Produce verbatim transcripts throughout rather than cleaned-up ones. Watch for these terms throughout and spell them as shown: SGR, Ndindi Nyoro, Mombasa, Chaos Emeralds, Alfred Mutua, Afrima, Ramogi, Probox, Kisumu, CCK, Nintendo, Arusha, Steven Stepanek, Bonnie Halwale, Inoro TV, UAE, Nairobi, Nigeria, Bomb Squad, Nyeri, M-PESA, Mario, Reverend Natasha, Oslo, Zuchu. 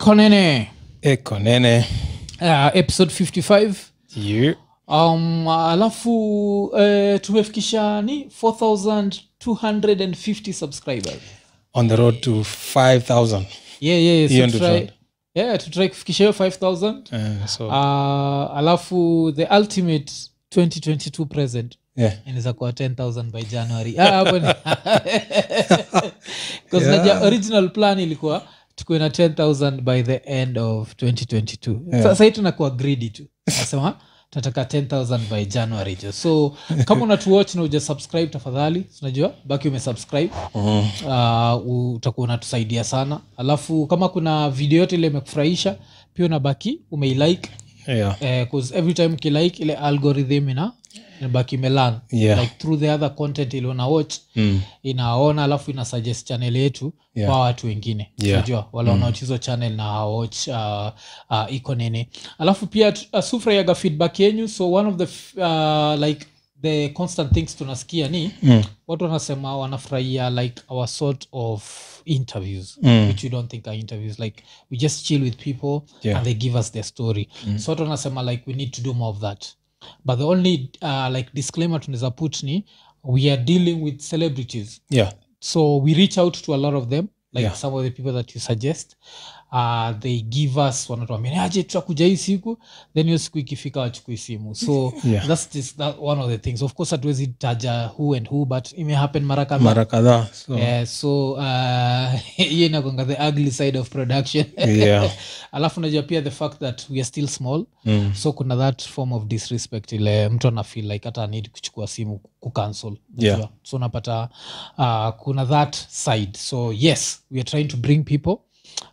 Ekonene. Ekonene. Uh, episode fifty-five. Yeah. Um, alafu uh, tumefikisha ni four thousand two hundred fifty subscribers. On the road to five thousand. Yeah, yeah, yeah. So try, yeah, to try kufikisha five thousand. Uh, so. Uh, alafu the ultimate twenty twenty-two present. Yeah. And it's like ten thousand by January. Ah, because yeah. The original plan ilikuwa tukuwe na ten thousand by the end of twenty twenty-two. Yeah. Sasa hitu nakuwa greedy tu. Nasema, tunataka ten thousand by January. So, kama unatuwatch na uja subscribe tafadhali, unajua? Baki ume subscribe. Uh-huh. Uh, utakuwa unatusaidia sana. Alafu, kama kuna video yote ile imekufurahisha, pia unabaki, umeilike. Yeah. Because uh, every time ukilike, ile algorithm ina baki melan, yeah. Like through the other content ile una watch, mm. Inaona alafu ina suggest channel yetu, yeah. Kwa watu wengine, yeah. Unajua wala mm. Unaochizo channel na watch uh, uh, Iko Nini. Alafu pia uh, sufurahiaga feedback yenu, so one of the uh, like the constant things tunasikia ni mm. Watu wanasema wanafurahia like our sort of interviews, mm. Which you don't think are interviews, like we just chill with people, yeah. And they give us their story, mm. So watu wanasema like we need to do more of that. But the only uh, like disclaimer tunaweza put ni we are dealing with celebrities. Yeah. So we reach out to a lot of them, like yeah. Some of the people that you suggest, uh, they give us wanatuambia aje tutakuja hii siku, then hiyo siku ikifika wachukue simu. So yeah. That's just that one of the things. Of course hatuwezi taja who and who, but it may happen mara kadhaa. Mara kadhaa. So yeah, so uh you know the ugly side of production. Yeah. Alafu unajua pia the fact that we are still small. Mm. So kuna that form of disrespect ile mtu ana feel like hata need kuchukua simu ku cancel. Yeah. So unapata uh, kuna that side. So yes, we are trying to bring people.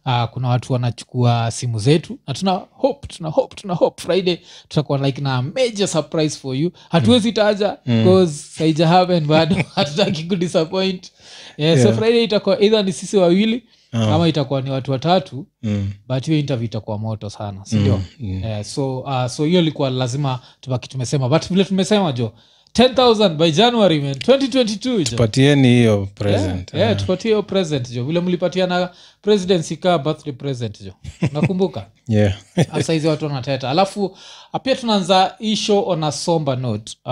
Uh, kuna watu wanachukua simu zetu na tuna hope tuna hope tuna hope Friday tutakuwa like na major surprise for you. Hatuwezi taja because mm. Saija haven bado hatutaki ku disappoint. Yeah, yeah. So Friday itakuwa either ni sisi wawili uh -huh. Ama itakuwa ni watu watatu, mm. But hiyo interview itakuwa moto sana, si ndio? Mm. Mm. Yeah, so uh, so hiyo ilikuwa lazima tubaki tumesema, but vile tumesema jo ten thousand by January man twenty twenty-two. Tupatieni hiyo present. Yeah, yeah. Tupatie hiyo present jo. Vile mlipatia na presidency ka birthday present jo. Nakumbuka? Yeah. Hasa hizo watu wanateta. Alafu pia tunaanza hii show on a somber note. Um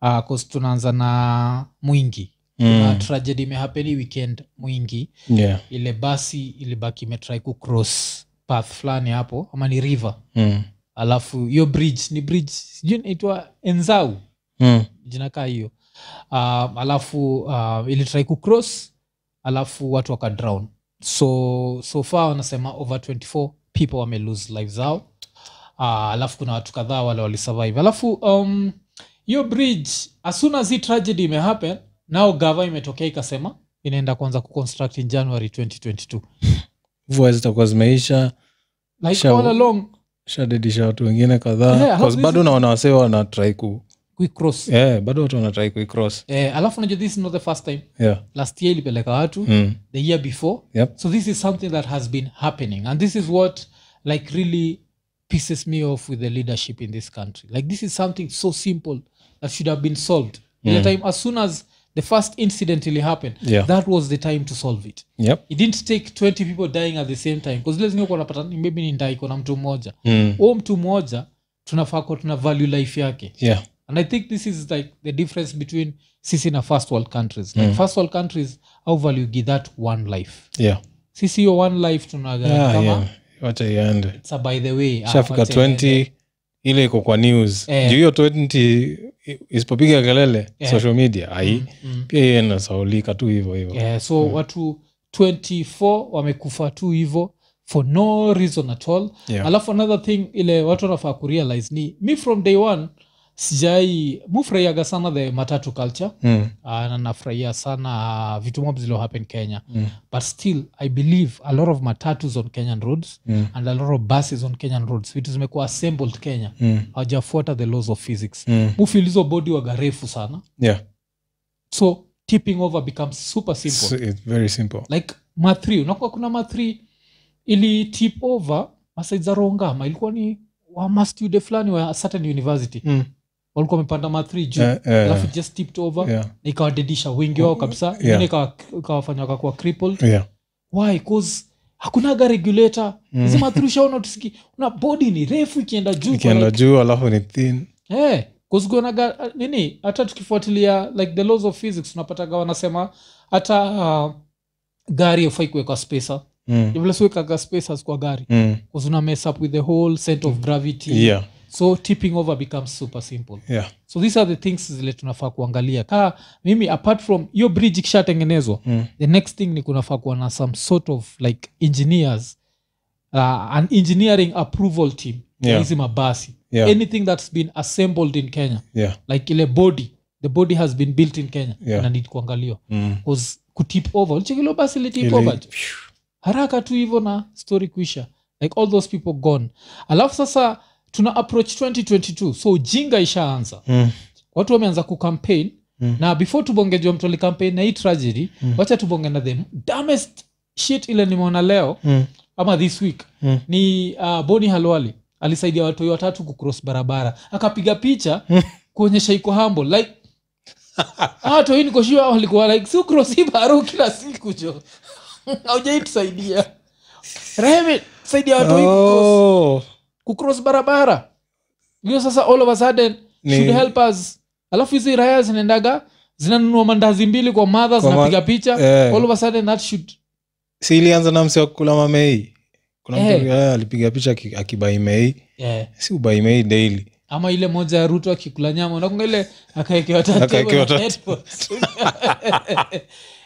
ah uh, cause tunaanza na Mwingi. Kuna mm. tragedy imehappeni weekend Mwingi. Yeah. Ile basi ilibaki imetry ku cross path flani hapo ama ni river. Mm. Alafu hiyo bridge ni bridge sijui inaitwa Enzau, mm. Jina kaa hiyo. Uh, alafu uh, ili try ku cross alafu watu waka drown. So so far wanasema over twenty-four people wame lose lives zao. Uh, alafu kuna watu kadhaa wale wali survive. Alafu um hiyo bridge as soon as the tragedy ime happen now gava imetokea ikasema inaenda kuanza ku construct in January twenty twenty-two. Mvua zitakuwa zimeisha like Shab all along shadedisha watu wengine kadhaa, yeah, cause bado naona wase wana try ku quick cross. Yeah, bado watu wana try quick cross. Eh, alafu unajua this is not the first time. Yeah. Last year ilipeleka watu, mm. The year before. Yep. So this is something that has been happening and this is what like really pisses me off with the leadership in this country. Like this is something so simple that should have been solved. Mm. The time as soon as the first incident really happened, yeah. That was the time to solve it. Yep. It didn't take twenty people dying at the same time because lazima uko unapata maybe ni ndai kuna mtu mmoja. Mm. Au mtu mmoja tunafaa kwa tuna value life yake. Yeah. And I think this is like the difference between sisi na first world countries. Like mm. First world countries how value give that one life. Yeah. Sisi hiyo one life tunaga yeah, kama yeah. Wacha iende. It's a by the way. Shafika twenty ile iko kwa news. Eh. Hiyo twenty isipopiga kelele, yeah. Social media ai mm. Pia inasaulika tu hivyo hivyo, yeah, so mm. Watu twenty-four wamekufa tu hivyo for no reason at all, yeah. Alafu another thing ile watu wanafaa ku realize ni me from day one sijai mufurahia sana the matatu culture, mm. Na nafurahia sana vitu mob zilo happen Kenya, mm. But still I believe a lot of matatus on Kenyan roads, mm. And a lot of buses on Kenyan roads which zimekuwa assembled Kenya, mm. Hawajafuata the laws of physics, mm. Mufilizo body wa garefu sana, yeah. So tipping over becomes super simple. So it's very simple like ma three unakuwa kuna ma three ili tip over masaiza rongama ilikuwa ni wa master de flani wa certain university, mm. Walikuwa wamepanda ma three juu, uh, uh, alafu just tipped over, yeah. Ikawadedisha wengi wao kabisa, yeah. Wengine ikawafanya wakakuwa crippled, yeah. Why? Cause hakunaga regulator mm. zima turusha ona tusiki una body ni refu ikienda juu ikienda juu alafu ni thin eh hey, kusigonaga nini hata tukifuatilia like the laws of physics tunapataga wanasema hata uh, gari hufai kuweka spacer mm. you must weka spacers kwa gari mm. cuz una mess up with the whole center of gravity yeah so tipping over becomes super simple yeah so these are the things zile tunafaa kuangalia ka mimi apart from hiyo bridge ikishatengenezwa mm. the next thing ni kunafaa kuwa na some sort of like engineers uh, an engineering approval team yeah. hizi mabasi yeah. anything that's been assembled in Kenya yeah. like ile body the body has been built in Kenya yeah. na need kuangaliwa mm. cuz kutip over chikilo basi litip ili... over haraka tu hivyo na story kuisha like all those people gone alafu sasa tuna approach twenty twenty-two so jinga ishaanza mm. watu wameanza ku campaign mm. na before tubongejwe mtoli campaign na hii tragedy mm. wacha tubonge na them dumbest shit ile nimeona leo mm. ama this week mm. ni uh, Bonnie Halwale alisaidia watu watatu ku cross barabara akapiga picha mm. kuonyesha iko humble like ah to hii koshio alikuwa like si cross hii baro kila siku jo haujaisaidia reheme saidia watu oh. iko cross kucross barabara. Hiyo sasa all of a sudden ni... should help us. Alafu hizi raya zinaendaga zinanunua mandazi mbili kwa mothers na piga picha. Eh. All of a sudden that should si ilianza na msio kula mamei. Kuna eh. mtu alipiga picha akibai mei. Eh. Si ubai mei daily. Ama ile moja ya Ruto akikula nyama unakunga ile akaekewa tatu. Akaekewa tatu.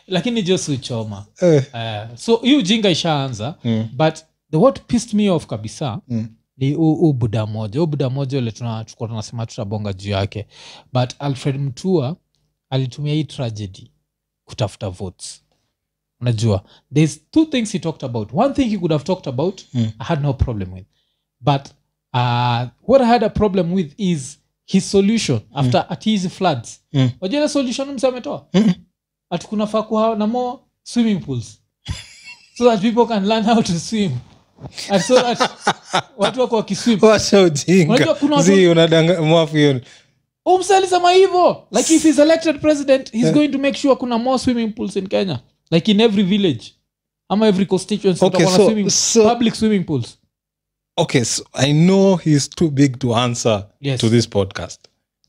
Lakini Josu choma. Eh. Uh, so hiyo jinga ishaanza mm. but the what pissed me off kabisa. Mm. ni u buda moja u buda moja ile tunachukua tunasema tutabonga juu yake but Alfred Mutua alitumia hii tragedy kutafuta votes. Unajua there's two things he talked about, one thing he could have talked about mm. I had no problem with, but uh what I had a problem with is his solution after mm. at his floods wajana mm. solution msametoa mm. atukunafaa kuwa na more swimming pools so that people can learn how to swim. And so that watu wako wakiswim. Washo jinga. Zii unadanga mwafu yoni. Umsali sama hivyo. Like if he's elected president, he's yeah. going to make sure kuna more swimming pools in Kenya. Like in every village. Ama every constituency. Okay, so, swimming, so, public swimming pools. Okay, so I know he's too big to answer yes. to this podcast.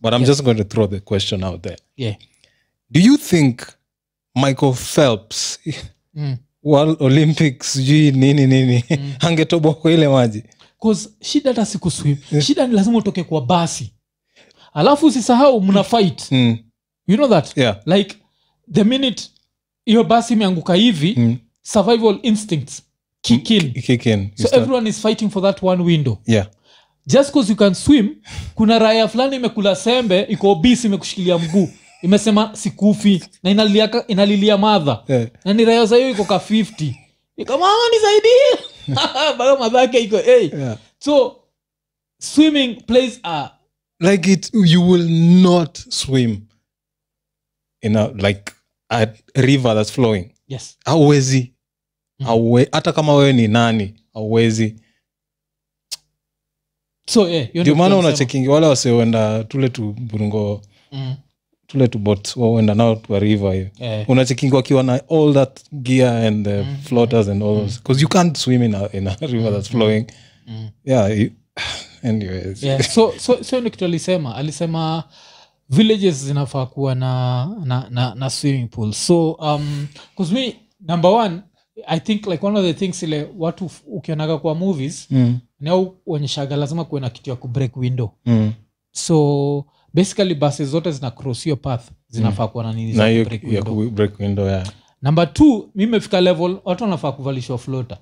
But I'm yes. just going to throw the question out there. Yeah. Do you think Michael Phelps... mm. World Olympics ji nini nini mm. angetoboa kwa ile maji cuz shida hata siku swim shida ni lazima utoke kwa basi alafu usisahau mna fight mm. you know that yeah. like the minute your basi imeanguka hivi mm. survival instincts kick in, kick in. So start. Everyone is fighting for that one window yeah just cuz you can swim kuna raya fulani imekula sembe iko obese imekushikilia mguu imesema sikufi na inalilia inalilia madha yeah. na ni raya hiyo iko ka fifty kama nisaidie bado mabaki iko hey yeah. so swimming plays a like it you will not swim in a like a river that's flowing yes hauwezi hauwe hata kama wewe ni nani hauwezi so eh yeah, ndio maana una checking wala wasioenda tule tu burungo mm. tule to boats or and now to a river hiyo yeah. unachikingwa kiwa na all that gear and the mm. floaters and all those mm. cuz you can't swim in a, in a river that's flowing mm. yeah you, anyways yeah so so so actually sema alisema villages zinafaa kuwa na na na, na swimming pool so um cuz me number one I think like one of the things ile watu ukionaga kwa movies mm. na uonyeshaga lazima kuwe na kitu ya ku break window mm. so basically buses zote zina cross your path zinafaa kuwa na nini za break window, break window yeah. Number two mimi nimefika level watu wanafaa kuvalishwa floater.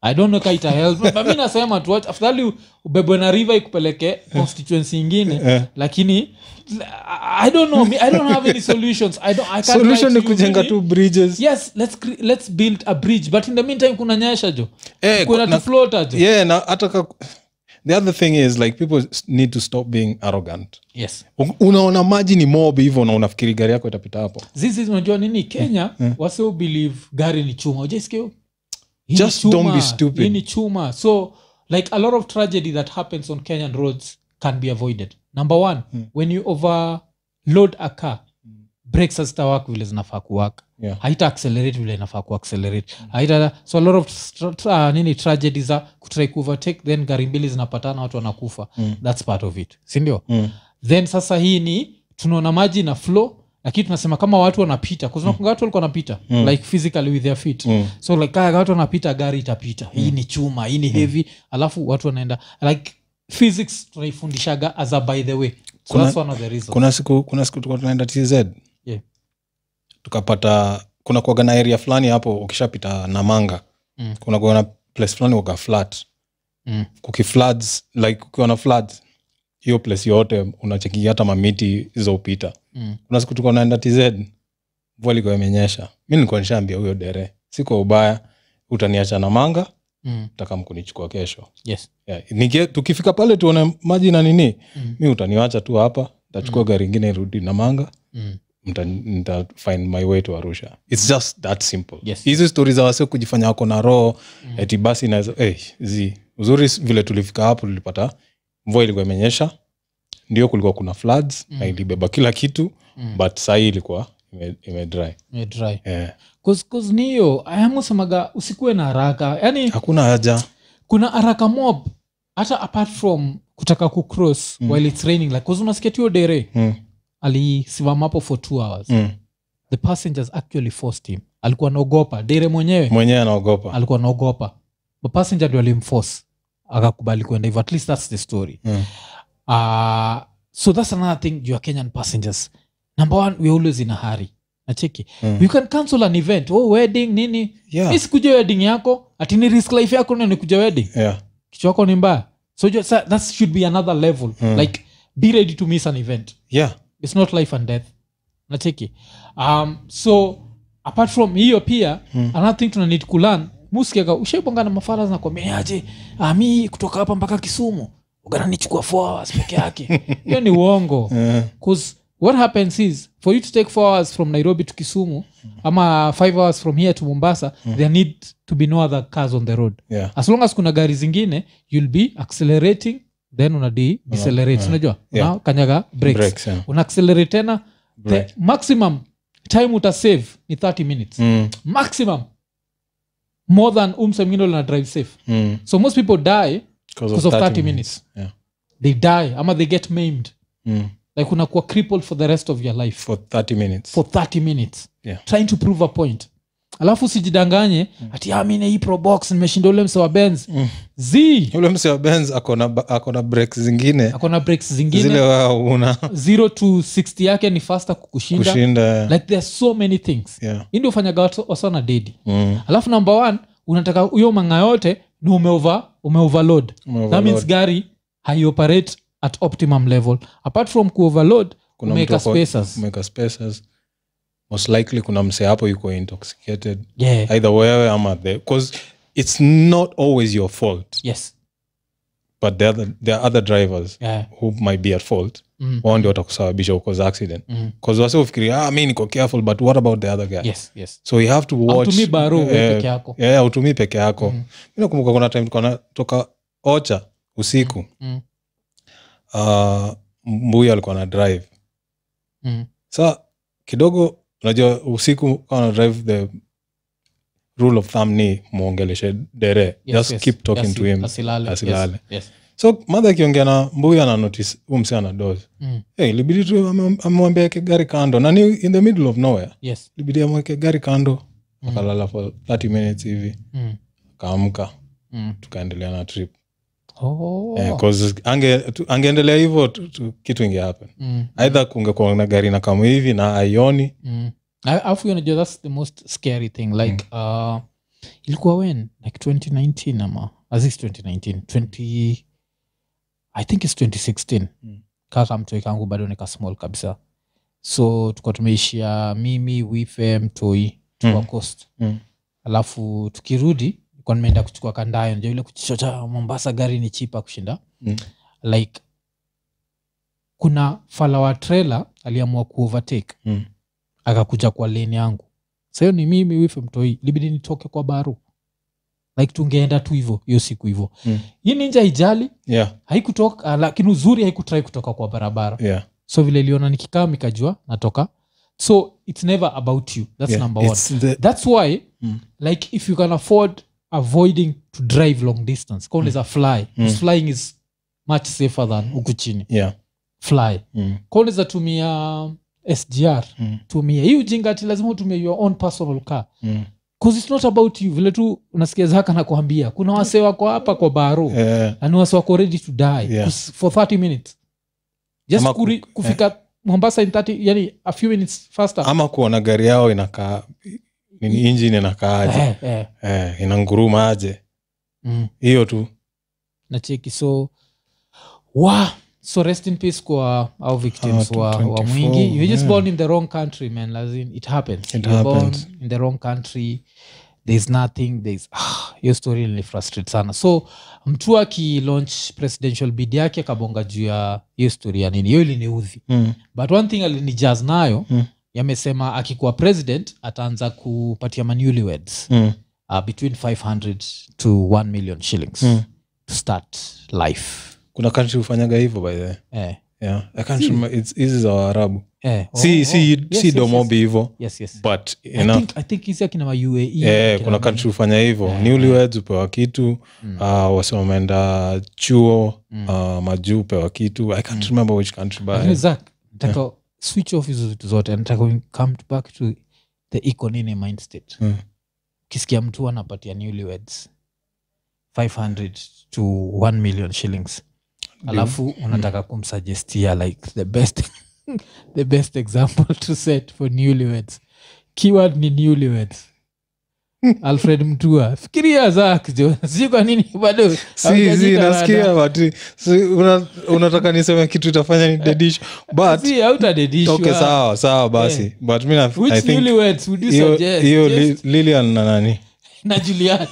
I don't know kaita help but mimi nasema tu afadhali ubebwe na river ikupeleke constituency nyingine yeah. Lakini I don't know I don't have any solutions I don't I can't solution ni kujenga tu bridges yes let's let's build a bridge but in the meantime kuna nyasha jo eh, kuna tu floater jo yeah na hata the other thing is like people need to stop being arrogant. Yes. Unaona maji ni mob hivyo na unafikiri gari yako itapita hapo. This is unajua nini Kenya mm. wasio believe gari ni chuma. Just go. Just chuma. Don't be stupid. Ni chuma. So like a lot of tragedy that happens on Kenyan roads can be avoided. Number one, mm. when you overload a car, breaks hazitawaka vile zinafaa kuwaka. Yeah. Haita accelerate vile inafaa kuaccelerate. Mm. Haita, so a lot of tra, nini tragedies za kutry overtake, then gari mbili zinapatana watu wanakufa. Mm. That's part of it. Si ndio? Mm. Then sasa hii ni tunaona maji na flow, lakini tunasema kama watu wanapita, kwa sababu kuna watu walikuwa wanapita mm. like physically with their feet. Mm. So like kama watu wanapita gari itapita. Mm. Hii ni chuma, hii ni mm. heavy, alafu watu wanaenda like physics tunaifundishaga as a by the way. So kuna, that's one of the reasons. Kuna siku kuna siku tulikuwa tunaenda T Z. Yeah. Tukapata kuna kuaga na area fulani hapo ukishapita na manga. Mm. Kuna kuaga na place fulani uga flat. Mm. Kuki floods like kukiwa na floods hiyo place yote unacheki hata mamiti hizo upita. Mm. Kuna siku tulikuwa tunaenda T Z. Mvua ilikuwa imenyesha. Mimi nilikuwa nishaambia huyo dere, siko ubaya, utaniacha na manga. Mm. Utakamkunichukua kesho. Yes. Yeah. Niki, tukifika pale tuone maji na nini? Mm. Mimi utaniacha tu hapa, nitachukua mm. gari nyingine irudi na manga. Mm. Mta, mta find my way to Arusha. It's just that simple. Yes. Hizo stories za wase kujifanya wako na roho mm. eti basi na eh hey, zi. Uzuri vile tulifika hapo tulipata mvua ilikuwa imenyesha. Ndio kulikuwa kuna floods mm. na ilibeba kila kitu mm. but saa hii ilikuwa ime, ime dry. Ime dry. Yeah. Cause cause niyo ayamu samaga usikuwe na haraka. Yaani hakuna haja. Kuna haraka mob hata apart from kutaka ku cross mm. while it's raining like cause unasikia tu dere. Mm. Alisimama hapo for two hours. Mm. The passengers actually forced him. Alikuwa anaogopa dere mwenyewe. Mwenyewe anaogopa. Alikuwa anaogopa. The passenger ndio alimforce akakubali kwenda hivyo. At least that's the story. Mm. Uh, so that's another thing you are Kenyan passengers. Number one, we always in a hurry. Acheki. Mm. You can cancel an event, oh wedding nini. Yeah. Mimi sikuje wedding yako, ati ni risk life yako ndio nikuje wedding. Yeah. Kichwa yako ni mbaya. So just, that should be another level. Mm. Like be ready to miss an event. Yeah. It's not life and death. Nacheki. Um so apart from hiyo pia mm. another thing tuna need to learn. Muskiaga ushaipanga na mafala zinakwambia aje, ah mimi kutoka hapa mpaka Kisumu, ugana nichukua four hours peke yake. Hiyo ni uongo. Yeah. Cuz what happens is for you to take four hours from Nairobi to Kisumu ama five hours from here to Mombasa mm. there need to be no other cars on the road. Yeah. As long as kuna gari zingine you'll be accelerating then una de decelerate unajua. Yeah. Una kanyaga brakes, brakes yeah. Una accelerate tena the maximum time uta save ni thirty minutes mm. maximum more than umse mwingine una drive safe. Mm. So most people die because of, of thirty minutes. minutes. Yeah. They die ama they get maimed. Mm. Like unakuwa crippled for the rest of your life for thirty minutes. For thirty minutes. Yeah. Trying to prove a point. Alafu usijidanganye mm. ati ah mimi hii Probox nimeshinda ule mse wa Benz. Mm. Zi. Ule mse wa Benz akona akona brakes zingine. Akona brakes zingine. Zile wao una zero to sixty yake ni faster kukushinda. Kushinda. Like there are so many things. Yeah. Ndio ufanyaga watu wasana dedi. Mm. Alafu number one unataka huyo manga yote ni umeover umeoverload. Ume that means gari hai operate at optimum level. Apart from ku-overload, make spaces. Make spaces. Most likely, kuna mse hapo yuko intoxicated. Yeah. Either way, I'm at there. Because it's not always your fault. Yes. But there are, the, there are other drivers yeah. who might be at fault. Mm. Wao ndio watakusababisha cause accident. Because mm. wase ufikiri, ah, mimi niko careful, but what about the other guy? Yes, yes. So you have to watch. Utumii baro uh, peke yako. Yeah, utumii peke yako. Mm. Mimi nakumbuka kuna time tulikuwa toka Ocha usiku. Mm. Mm. Uh, mbuyu alikuwa na drive. Mm. Sasa kidogo unajua usiku kana drive the rule of thumb ni muongeleshe dere. Yes, just yes. keep talking yes, to him. Asilale. Asilale. Yes, yes. So mother akiongea na mbuyu ana notice huyu mse ana doze. Mm. Eh hey, libidi tu amwambie ame, gari kando na ni in the middle of nowhere. Yes. Libidi amweke gari kando mm. akalala for thirty minutes hivi. Mm. Kaamka. Mm. Tukaendelea na trip. Oh. Eh, cause ange angeendelea hivyo kitu inge happen. Mm. Either kungekuwa na gari na kama hivi na aioni. Mm. Alafu you know that's the most scary thing like mm. uh ilikuwa when like twenty nineteen ama as is twenty nineteen twenty I think it's twenty sixteen. Mm. Kaka mtoi kangu bado ni ka small kabisa. So tuko tumeishia mimi wife mtoi tuko mm. coast. Mm. Alafu tukirudi kwa nimeenda kuchukua kandayo ndio ile kuchocha Mombasa gari ni chipa kushinda. Mm. Like kuna follower trailer aliamua ku overtake. Mm. Akakuja kwa lane yangu. Sasa ni mimi wife mtoi libidi nitoke kwa baru. Like tungeenda tu hivyo hiyo siku hivyo. Mm. Hii ninja ijali. Yeah. Haikutoka lakini uzuri haikutry kutoka kwa barabara. Yeah. So vile iliona nikikaa mikajua natoka. So it's never about you. That's yeah, number one. That's why, mm. like, if you can afford avoiding to drive long distance, call mm. is a fly. Mm. Flying is much safer than ukuchini. Yeah. Fly. Mm. Call is a tumia S G R. Mm. Tumia. You jingati lazima utumia your own personal car. Mm. Because it's not about you. Vile tu unasikia Zaka na kuambia. Kuna wase wako hapa kwa baro. Yeah. And wase wako ready to die. Yeah. For thirty minutes. Just kuri, kufika... Yeah. Mombasa in thirty, yani a few minutes faster. Ama kuona gari yao inakaa, nini engine inakaa aje. Eh, eh. Eh, inanguruma aje. Mm. Hiyo tu. Na cheki, so, wow. So rest in peace kwa our victims ah, wa, wa mwingi. You just yeah. born in the wrong country, man. Lazim, it happens. It You're happens. Born in the wrong country. There's nothing. There's, ah, your story really frustrates sana. So, Mtua ki launch presidential bid yake kabonga juu ya hiyo story ya nini. Hiyo iliniudhi. Mm. But one thing alinijaz nayo, mm. yamesema akikuwa president ataanza kupatia newlyweds mm. uh, between five hundred to one million shillings mm. to start life. Kuna country ufanyaga hivyo by the way. Eh. Yeah. I can't si. remember it's is our Arabu. Eh. Oh, see, oh. see, you, yes, see yes, domo yes. Bivo. Yes, yes. But you I know, think I think is akina wa U A E. Eh, kuna country ufanya hivyo. Eh, newlyweds upewa kitu, mm. uh wasomeenda chuo, mm. uh majuu upewa kitu. I can't mm. remember which country but. Isaac, nataka yeah. switch off hizo vitu zote. Nataka come back to the Iko Nini mind state. Mm. Kisikia mtu anapatia newlyweds five hundred to one million shillings. Alafu unataka kumsuggestia like the best the best example to set for newlyweds. Keyword ni newlyweds. Alfred Mutua. Fikiria Zak jo. Sio kwa nini bado? Si si nasikia watu. Unataka niseme kitu utafanya ni dedish. But si hauta dedish. Okay sawa sawa basi. But mimi I think which newlyweds would you suggest? Hiyo Lilian na nani? Na Julian.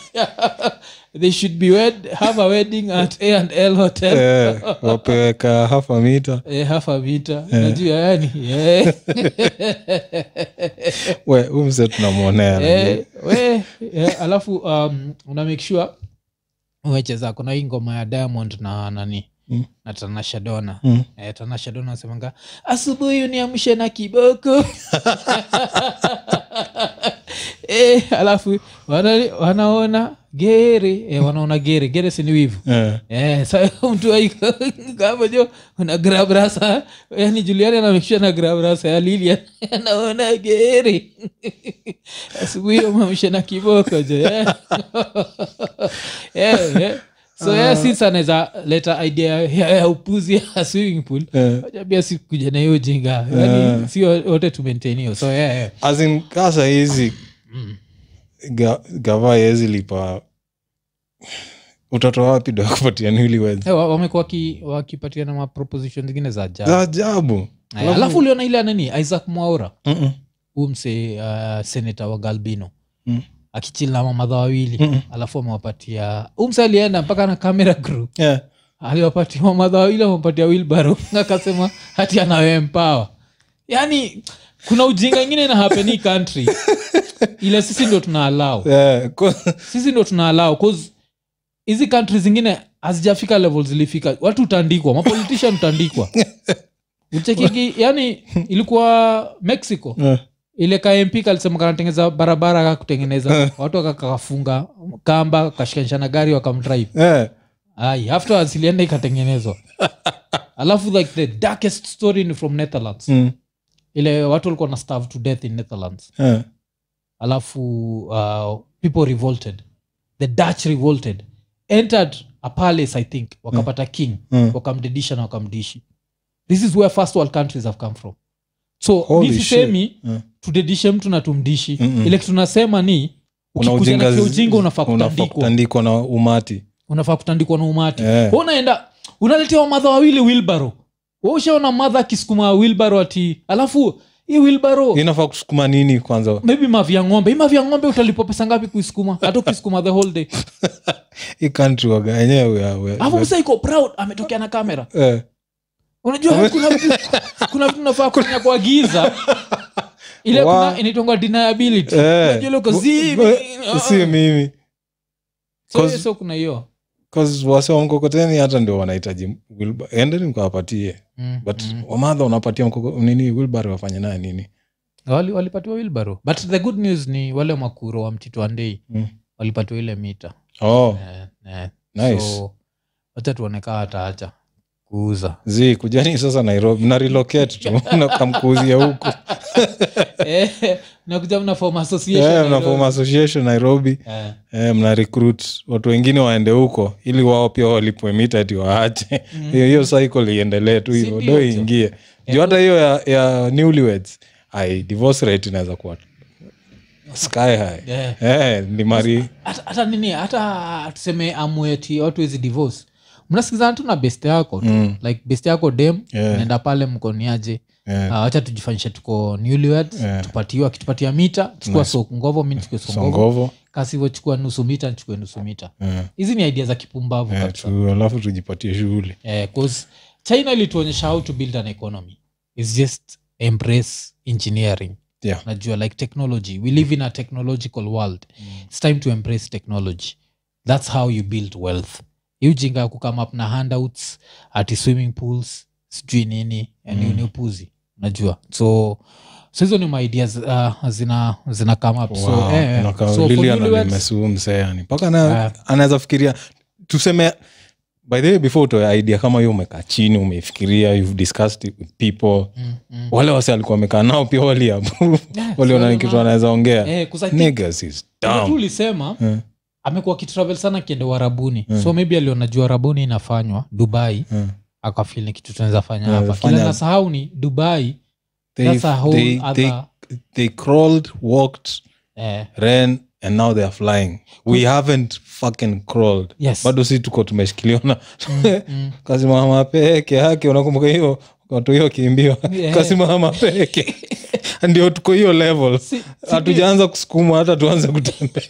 They should be wed have a wedding at A and L Hotel. Yeah, wapeweka half a meter. Eh, half a meter. Unajua yani? Eh. We umse tunamwonea. Eh, we alafu um una make sure uweche zako na ingoma ya Diamond na nani? Mm. Na Tanasha Dona. Mm. Eh, Tanasha Dona asemanga asubuhi uniamshe na kiboko. Eh, alafu wana wanaona Gere, eh, wanaona Gere, Gere si ni wivu. Yeah. Eh, sasa so, mtu aiko kama jo una grab rasa, yani Juliana anamshia na grab rasa ya Lilia, anaona Gere. Asubuhi umamshia na kiboko jo. Eh, eh, eh. So yeah, since anaweza later idea ya upuzi ya swimming pool, wajabia si kuja na hiyo jinga. Yani si wote to maintain hiyo. So yeah, yeah. As in kasa hizi mm. ga, gava hizi lipa utatoa wapi ndio kupatia newlyweds. Eh, wamekuwa wakipatia na proposition zingine za ajabu. Za ajabu. Alafu uliona ile nani Isaac Mwaura. Mhm. Umse uh, senator wa Galbino. Mhm. Akichila mama wawili mm -mm. alafu amewapatia umsa alienda mpaka na camera crew yeah. aliwapatia mama wawili amewapatia wheelbarrow akasema hati anawe empower. Yani kuna ujinga nyingine na happen in country ile sisi ndio tuna allow yeah. Sisi ndio tuna allow cause hizi countries zingine hazijafika levels zilifika watu utandikwa ma politician utandikwa uchekiki yani ilikuwa Mexico yeah. Ile K M P alisema kanatengeza barabara akakutengeneza watu wakakafunga kamba kashikanisha gari wakamdrive eh ai after asilienda ikatengenezwa. Alafu like the darkest story in from Netherlands mm. ile watu walikuwa na starve to death in Netherlands eh. Alafu uh, people revolted, the Dutch revolted, entered a palace I think wakapata mm. king mm. wakamdedisha na wakamdishi. This is where first world countries have come from. So this semi yeah. tudedishe mtu na tumdishi mm -mm. ile tunasema ni ukikuja na ujinga unafaa kutandikwa na umati unafaa kutandikwa na umati wewe yeah. unaenda unaletewa madha wawili wheelbarrow wewe ushaona madha kisukuma wheelbarrow ati alafu hii wheelbarrow inafaa kusukuma nini kwanza maybe mavi ya ngombe hii mavi ya ngombe utalipo pesa ngapi kuisukuma hata kuisukuma the whole day hii country waga yenyewe wewe hapo msa iko proud ametokea na kamera eh yeah. Unajua kuna vitu kuna vitu unafaa kufanya kwa giza. Ile wow. kuna inaitwa deniability. Unajua loko zimi. Si mimi. Cause so kuna hiyo. Cause wase wa mkokoteni hata ndio wanahitaji wheelbarrow. Endeni mkawapatie. Mm. But mm. wamadha unapatia mkokoteni nini wheelbarrow wafanye naye nini? Wali walipatiwa wheelbarrow. But the good news ni wale makuro wa Mtito Andei mm. walipatiwa ile mita. Oh. Eh, eh. Nice. So hata tuonekana hata acha kuuza. Zii kujani sasa Nairobi na relocate tu mnakamkuuzia huko. Eh na kuja mna form association. Yeah, mna form association Nairobi. Yeah. Eh mna recruit watu wengine waende huko ili wao pia walipwe mita ati waache. Hiyo hiyo cycle iendelee tu hivyo ndio ingie. Ndio hata hiyo ya, ya newlyweds. Ai divorce rate inaweza kuwa sky high. Yeah. Eh ni mari hata nini hata tuseme amweti watu hizi divorce. Mnasikizana tu na best yako tu. Mm. Like best yako dem yeah. nenda pale mkoniaje. Yeah. Uh, acha tujifanyishe tuko newlyweds yeah. tupatiwa kitupatia mita chukua nice. So ngovo mimi chukua so ngovo kasi wewe chukua nusu mita chukua nusu mita. Hizi yeah. ni idea za kipumbavu yeah, kabisa. Alafu tujipatie shughuli. Eh cause China ilituonyesha how to build an economy. It's just embrace engineering. Yeah. Najua like technology. We live in a technological world. Mm. It's time to embrace technology. That's how you build wealth. Ujinga kukama up na handouts at swimming pools, sijui nini, yani mm. uniopuzi. Najua. So so hizo ni my ideas uh, zina zina come up. Wow. So eh na so Liliana nimesumsea yani. Paka na uh, anaweza fikiria tuseme by the way before to idea kama hiyo umekaa chini umefikiria you've discussed it with people mm, mm. wale wase alikuwa amekaa nao pia wali hapo wale wanaona kitu anaweza ongea eh niggas is dumb tu lisema yeah. amekuwa kitravel sana kiende Warabuni yeah. so maybe aliona jua Warabuni inafanywa Dubai yeah. akafeel ni kitu tunaweza fanya hapa yeah, kila nasahau ni Dubai they, that's a whole they, other they, they crawled walked yeah. ran and now they are flying. We haven't fucking crawled. Yes. Bado sisi tuko tumeshikiliana. Kazi mama peke yake unakumbuka hiyo watu hiyo kiimbiwa. Kazi mama peke. Ndio tuko hiyo level. Hatujaanza kusukuma hata tuanze kutembea.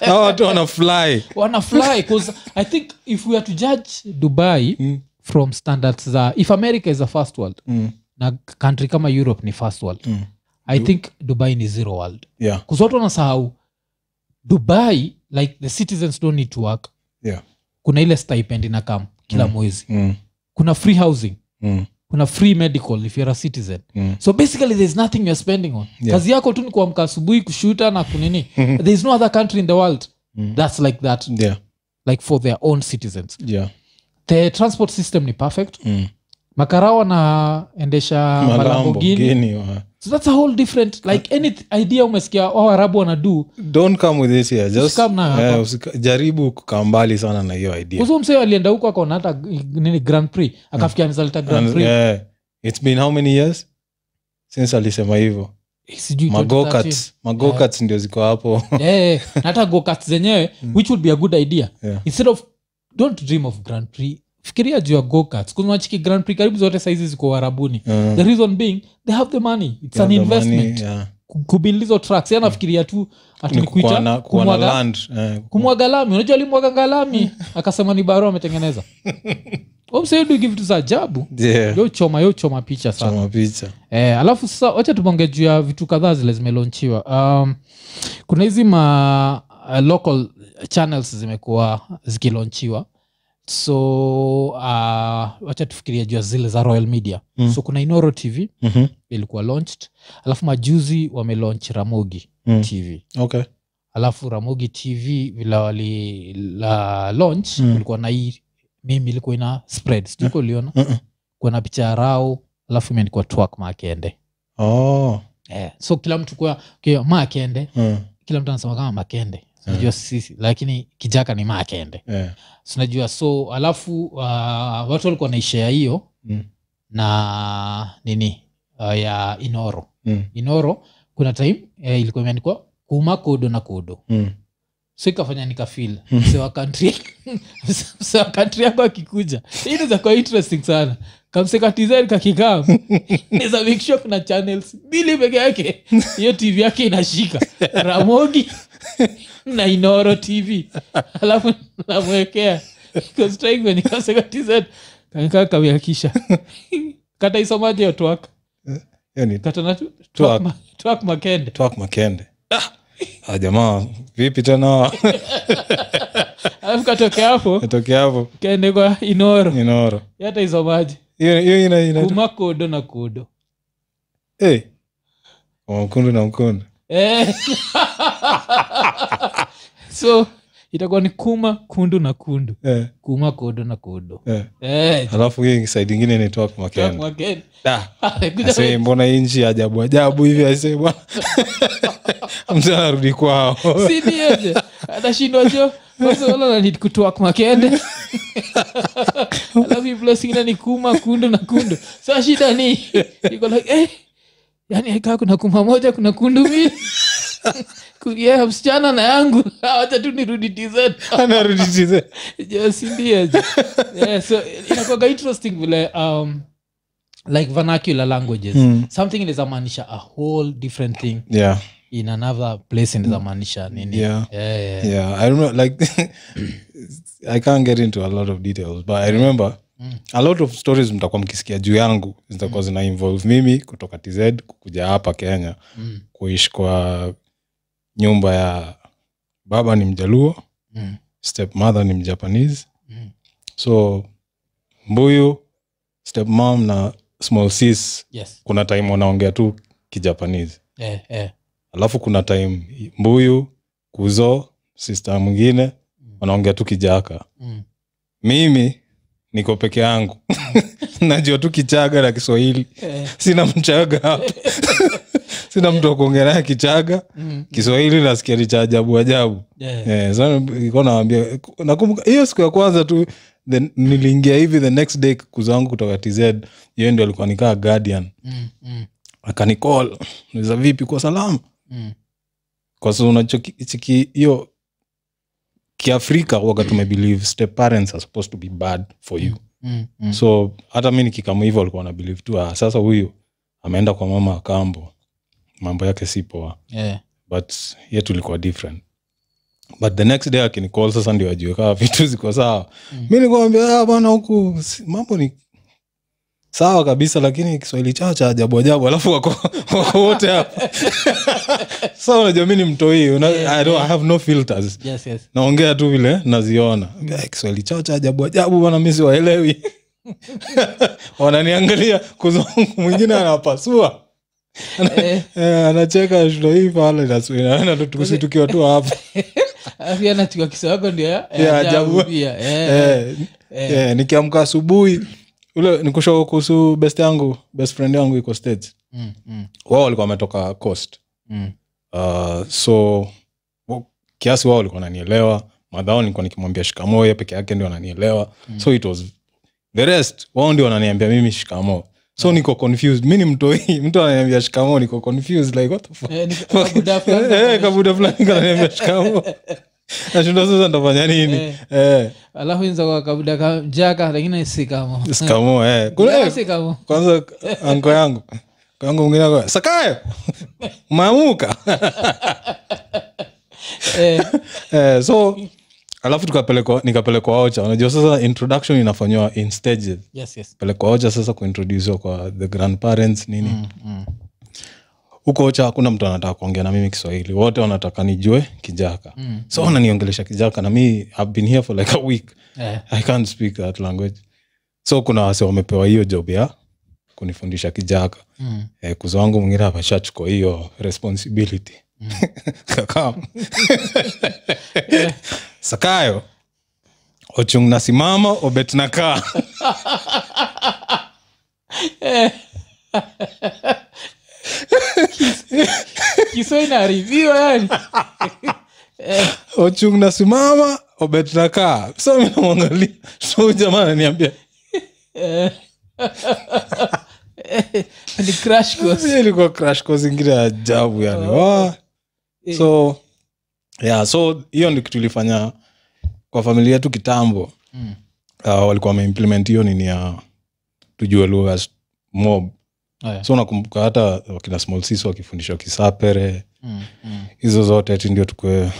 Hao watu wana fly. Wana fly because I think if we are to judge Dubai mm. from standards za if America is a first world mm. na country kama Europe ni first world. Mm. I du think Dubai ni zero world. Yeah. Cuz watu wanasahau Dubai like the citizens don't need to work. Yeah. Kuna ile stipend inakam kila mm. mwezi. Mm. Kuna free housing. Mm. Kuna free medical if you're a citizen. Mm. So basically there's nothing you're spending on. Yeah. Kazi yako tu ni kuamka asubuhi kushuta na kunini. There's no other country in the world mm. that's like that. Yeah. Like for their own citizens. Yeah. The transport system ni perfect. Mm. Makarawa na endesha Malambogini. So that's a whole different like any idea umesikia au Arabu wanadu don't come with this here just yeah, jaribu kukambali sana na hiyo idea uzo mseo alienda huko akaona hata nini Grand Prix akafikia analeta Grand Prix yeah. It's been how many years since alisema hivyo magokats magokats yeah. ndio ziko hapo eh hata gokats zenyewe which would be a good idea yeah. Instead of don't dream of Grand Prix fikiria juu ya go-karts kuna wachiki Grand Prix karibu zote size ziko Warabuni mm. the reason being they have the money it's yeah, an investment yeah. kubilizo tracks yana fikiria tu atunikuita kuna land kumwaga lami unajua alimwaga galami akasema ni barua ametengeneza omseo do give to za ajabu yeah. yo choma yo choma picha sana choma picha eh alafu sasa acha tuponge juu ya vitu kadhaa zile zimelaunchiwa um kuna hizi ma uh, local channels zimekuwa zikilaunchiwa so uh wacha tufikiria juu zile za Royal Media mm. so kuna Inoro T V mm-hmm. ilikuwa launched alafu majuzi wame launch Ramogi mm. T V okay alafu Ramogi T V vila wali la launch mm. ilikuwa na hii mimi ilikuwa ina spread siko uh-uh. liona uh-uh. kuna picha rao alafu mimi nilikuwa twerk makende oh yeah so kila mtu kwa okay, makende mm. kila mtu anasema kama makende unajua yeah. sisi lakini kijaka ni makende. Yeah. Unajua so alafu uh, watu walikuwa na share hiyo mm. na nini uh, ya Inoro. Mm. Inoro kuna time eh, ilikuwa imeandikwa kuma kodo na kodo. Mm. So ikafanya nika feel sewa country sewa country yako akikuja. Hii ni za interesting sana. Kamseka teaser kakikam. Ni za make sure kuna channels mbili peke yake. Hiyo T V yake inashika. Ramogi na Inoro T V alafu namwekea because trying when ikasema teaser kanka kawakisha kata isomaje watu wako yani kata na twerk twerk makende twerk makende ah jamaa vipi tena alafu katokea hapo katokea hapo kende kwa Inoro Inoro hata isomaje hiyo hiyo ina ina kumakodo na kodo eh Mkundu na mkundu. Eh. So itakuwa ni kuma kundu na kundu. Eh. Kuma kodo na kodo. Eh. Eh. Alafu hiyo side nyingine inaitwa kwa Makeni. Kwa Makeni. Da. Sasa mbona inji ajabu ajabu hivi asema. Mzara rudi kwao. Si ndiye. Atashindwa jo. Sasa wala ni kutoa kwa Makeni. Alafu blessing ni kuma kundu na kundu. Sasa shida ni iko like eh yani heka kuna kuma moja kuna kundu mbili. Kulia msichana na yangu hata tu nirudi tizet anarudi tizet yes indeed yeah so inakuwa interesting vile um like vernacular languages mm. something is amaanisha a whole different thing yeah in another place in zamaanisha nini yeah yeah, yeah. yeah I remember like I can't get into a lot of details but I remember mm. a lot of stories mtakuwa mkisikia juu yangu zitakuwa mm. zina involve mimi kutoka T Z kukuja hapa Kenya mm. kuishi kwa nyumba ya baba ni Mjaluo, mm. stepmother ni Mjapanese. Mm. So mbuyu, stepmom na small sis yes. kuna time wanaongea tu Kijapanese. Eh eh. Alafu kuna time mbuyu, kuzo, sister mwingine mm. wanaongea tu Kijaka. Mm. Mimi niko peke yangu. Najua tu Kichaga na Kiswahili. Eh. Sina Mchaga hapa. Sina mtu kuongea naye Kichaga. Mm. Kiswahili nasikia ni cha ajabu ajabu. Eh, yeah. Sasa niko naambia nakumbuka hiyo siku ya kwanza tu then niliingia hivi the next day kuzangu kutoka T Z. Yeye ndio alikuwa nikaa guardian. Mm. mm. Akanicall. Niza vipi kwa salamu? Mm. Kwa sababu unachochiki hiyo Kiafrika waga tume believe step parents are supposed to be bad for you. Mm. Mm. So hata mimi nikikamwa hivyo alikuwa na believe tu ah sasa huyu ameenda kwa mama akambo. Mambo yake si poa. Yeah. But yetu ilikuwa different. But the next day akini call sasa ndio ajiweka vitu ziko sawa. Mm. Mimi nikamwambia ah bwana huku mambo ni sawa kabisa lakini Kiswahili chao cha ajabu ajabu alafu wako wote hapo. So unajua mimi ni mtoi. I don't I have no filters. Yes yes. Naongea tu vile naziona. Kiswahili chao cha ajabu ajabu bwana mimi siwaelewi. Wananiangalia kuzungu mwingine anapasua. Eh anacheka ndio hivyo wala inaswina na tukusi tukiwa tu hapa afia na tukiwa kiswahili ndio ya ajabu eh eh nikiamka asubuhi ule nikushoka kuhusu best yangu best friend yangu iko state mhm wao walikuwa wametoka coast mhm uh so kiasi wao walikuwa wananielewa madhao nilikuwa nikimwambia shikamoo yeye peke yake ndio ananielewa so it was the rest wao ndio wananiambia mimi shikamoo. So niko confused. Mimi ni mtoi. Mtu ananiambia shikamoo niko confused like what the fuck. Eh nikabuda fulani. Eh kabuda fulani ananiambia shikamoo. Na shida sasa ndofanya nini? Eh. Alafu inza kwa kabuda kama jaka lakini si kama. Si kama eh. Kule si kama. Kwanza anko yangu. Kango mwingine kwa sakayo. Mamuka. Eh eh so alafu tukapelekwa nikapelekwa hoja unajua sasa introduction inafanywa in stages yes yes pelekwa hoja sasa kuintroduce kwa the grandparents nini huko mm, mm. hoja hakuna mtu anataka kuongea na mimi Kiswahili wote wanataka nijue Kijaka mm, so wananiongelesha mm. Kijaka na mimi I've been here for like a week yeah. I can't speak that language so kuna wase wamepewa hiyo job ya kunifundisha Kijaka mm. eh, kuzo wangu mwingine hapa shachukua hiyo responsibility mm. kaka yeah. Sakayo Ochung nasimama obet nakaa. Kisoi na review yani. Ochung nasimama obet nakaa. So mimi naangalia. So jamaa ananiambia. Eh. Ni crash course. Ilikuwa crash course ingira ajabu yani. Oh. So yeah so hiyo ndio tulifanya kwa familia yetu kitambo. Mm. Uh, walikuwa wameimplement hiyo nini ya tujue lugha mob. Oh, yeah. So nakumbuka hata wakina small sis wakifundishwa Kisapere. Mm. Hizo mm. zote eti ndio tukwe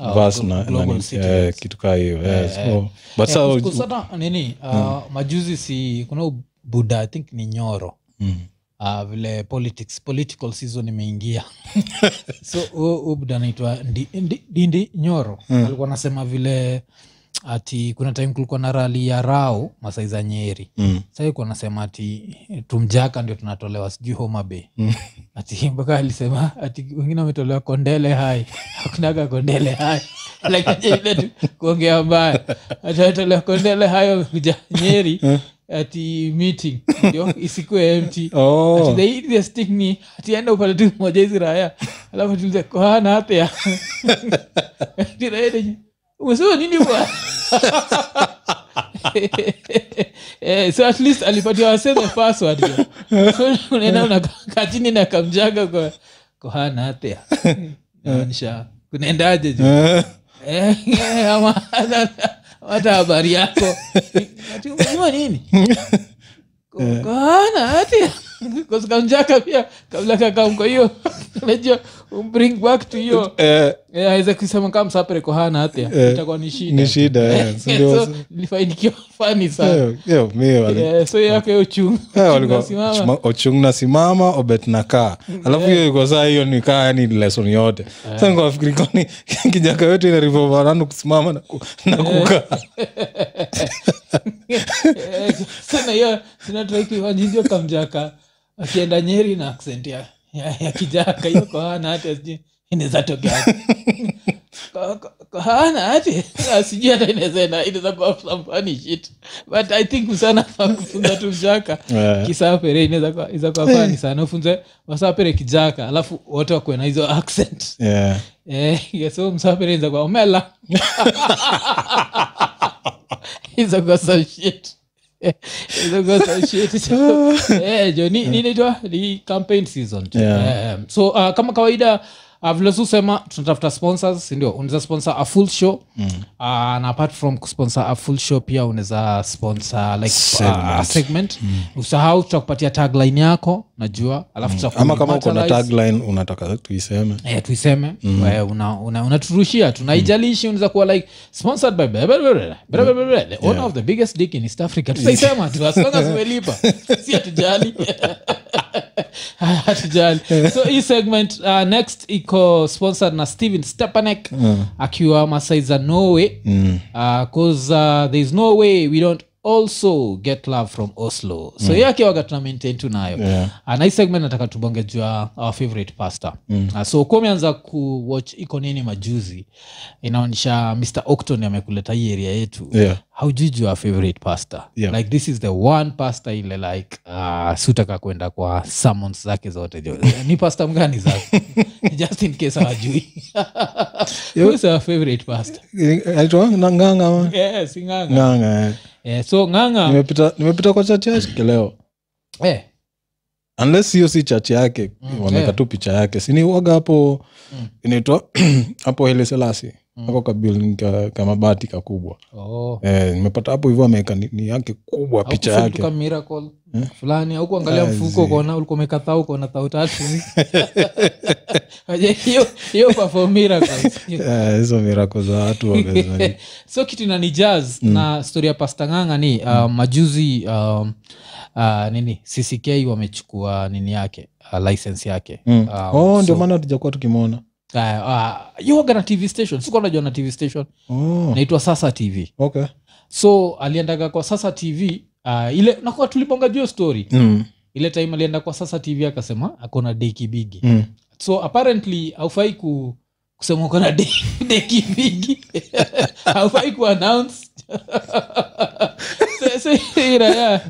oh, vast na, na eh, kitu kama hiyo. Yeah, yeah, so yeah. But yeah, so kusata nini uh, mm. majuzi si kuna Buddha I think ni Nyoro. Mm. Uh, vile politics political season imeingia so Obda anaitwa Ndindi Nyoro mm. alikuwa anasema vile ati kuna time kulikuwa na rally ya Rao Masaiza Nyeri mm. sasa yuko anasema ati tumjaka ndio tunatolewa sijui Homa Bay mm. ati mpaka alisema ati wengine wametolewa kondele hai. Hakunaga kondele hai. Lakini ile kuongea mbaya. Atatolewa kondele hayo Nyeri at the meeting ndio isiku empty oh. At the they stick me at the end of the moja Israel alafu tuliza kwa na hapa ya direde umeso nini bwana eh so at least alipatiwa send the password hiyo so unaenda unakaa chini na kamjaga kwa kwa na hapa ya inaonyesha kunaendaje hiyo eh ama hata habari yako unajua nini kana ati koska unjaka pia kabla kaka mko hiyo unajua bring back to you eh Isaac kusema kama sapere kohana hata itakuwa ni shida ni shida ndio nilifanikiwa funny sana yo mimi wale so yake uchungu simama uchungu na simama obet nakaa alafu hiyo iko saa hiyo ni kaa ni lesson yote sasa ngofikiri kwani kijaka yote ina revolver na kusimama na na kukaa sana hiyo sina try kwa ndio kamjaka akienda Nyeri na accent ya ya kijaka hiyo kohana hata inaweza tokea kohana ati asije hata inaweza inaweza kwa funny shit but I think usana kufunza tu kijaka kisafere inaweza kwa inaweza kwa funny sana ufunze wasafere kijaka alafu wote wako na hizo accent yeah eh yeso msafere inaweza kwa umela inaweza kwa some shit inaweza kwa some shit eh Johnny nini tu ni campaign season yeah. um, so uh, kama kawaida Avlesu sema tunatafuta sponsors ndio unaweza sponsor a full show mm. uh, and apart from sponsor a full show pia unaweza sponsor like segment. Uh, segment. Mm. Usahau tutakupatia tagline yako najua alafu tutakupa mm. ama kama uko na tagline unataka tuiseme eh tuiseme mm. wewe una unaturushia una tunaijalishi mm. unaweza kuwa like sponsored by blah, blah, blah, blah, blah, blah, blah. Yeah. One of the biggest dick in East Africa tuiseme tu as long as umelipa si atujali hatujali so hii segment uh, next iko sponsored na Steven Stepanek mm. akiwa Masai za Norway mm. uh, cause uh, there is no way we don't also get love from Oslo so mm. yake waga tuna maintain tunayo yeah. uh, na hii segment nataka tubongejua our favorite pastor mm. uh, so kwa umeanza ku watch Iko Nini majuzi inaonyesha Mister Octon amekuleta hii area yetu yeah. How did your favorite pastor yeah. Like this is the one pastor ile like uh, sutaka kwenda kwa sermons zake zote ni pastor mgani zake just in case hawajui who is your favorite pastor aitwa Ng'ang'a yes Ng'ang'a Ng'ang'a eh so Ng'ang'a nimepita nimepita kwa church yake leo eh unless you see church yake mm, wameka yeah. tu picha yake si ni uoga hapo mm. inaitwa hapo ile Selasi Mm. Hapo kwa building kama bati kubwa. Oh. Eh nimepata hapo hivyo ameka ni yake kubwa picha yake. Hapo kama miracle eh? Fulani au kuangalia mfuko kwaona uliko umekatha uko na tau tatu. Haje hiyo hiyo kwa miracle. Eh hizo miracle za watu wamezani. So kitu inanijazz mm. na story ya Pastor Ng'ang'a ni uh, mm. majuzi um, uh, nini C C K wamechukua nini yake uh, license yake. Mm. Um, oh ndio so, maana tujakuwa tukimwona. Ah uh, you gonna T V station siko na jona T V station oh. Naitwa Sasa T V okay so aliendaga kwa Sasa T V uh, ile nakuwa tuliponga hiyo story mm. ile time alienda kwa Sasa T V akasema akona deki bigi mm. so apparently haufai ku kusema akona deki bigi haufai ku announce sasa ira ya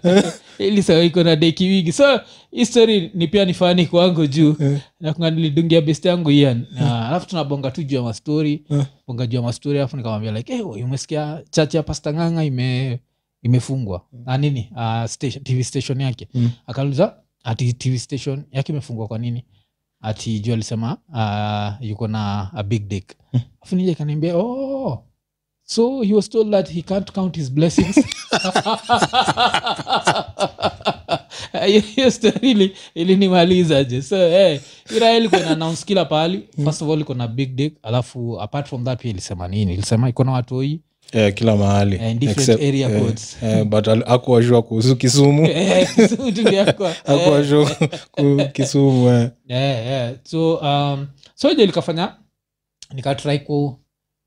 ili sawa ikona deki bigi so history ni pia ni fani kwangu juu yeah. na kunga nilidungia best yangu Ian na alafu tunabonga tu juu ya ma story yeah. bonga juu ya ma story alafu nikamwambia like eh hey, umesikia church ya Pastor Ng'ang'a ime imefungwa mm. na nini uh, station T V station yake mm. akauliza ati T V station yake imefungwa kwa nini ati juu alisema uh, yuko na a big dick alafu nije kaniambia oh so he was told that he can't count his blessings hiyo story ile nimaliza je so eh Israel kuna announce kila pahali first of all kuna big dick alafu apart from that pia ilisema nini ilisema iko na watu hii eh kila mahali except area codes eh but hakuwajua kuhusu Kisumu eh Kisumu tuliakwa hakuwajua kuhusu Kisumu eh eh so um so je likafanya nika try ku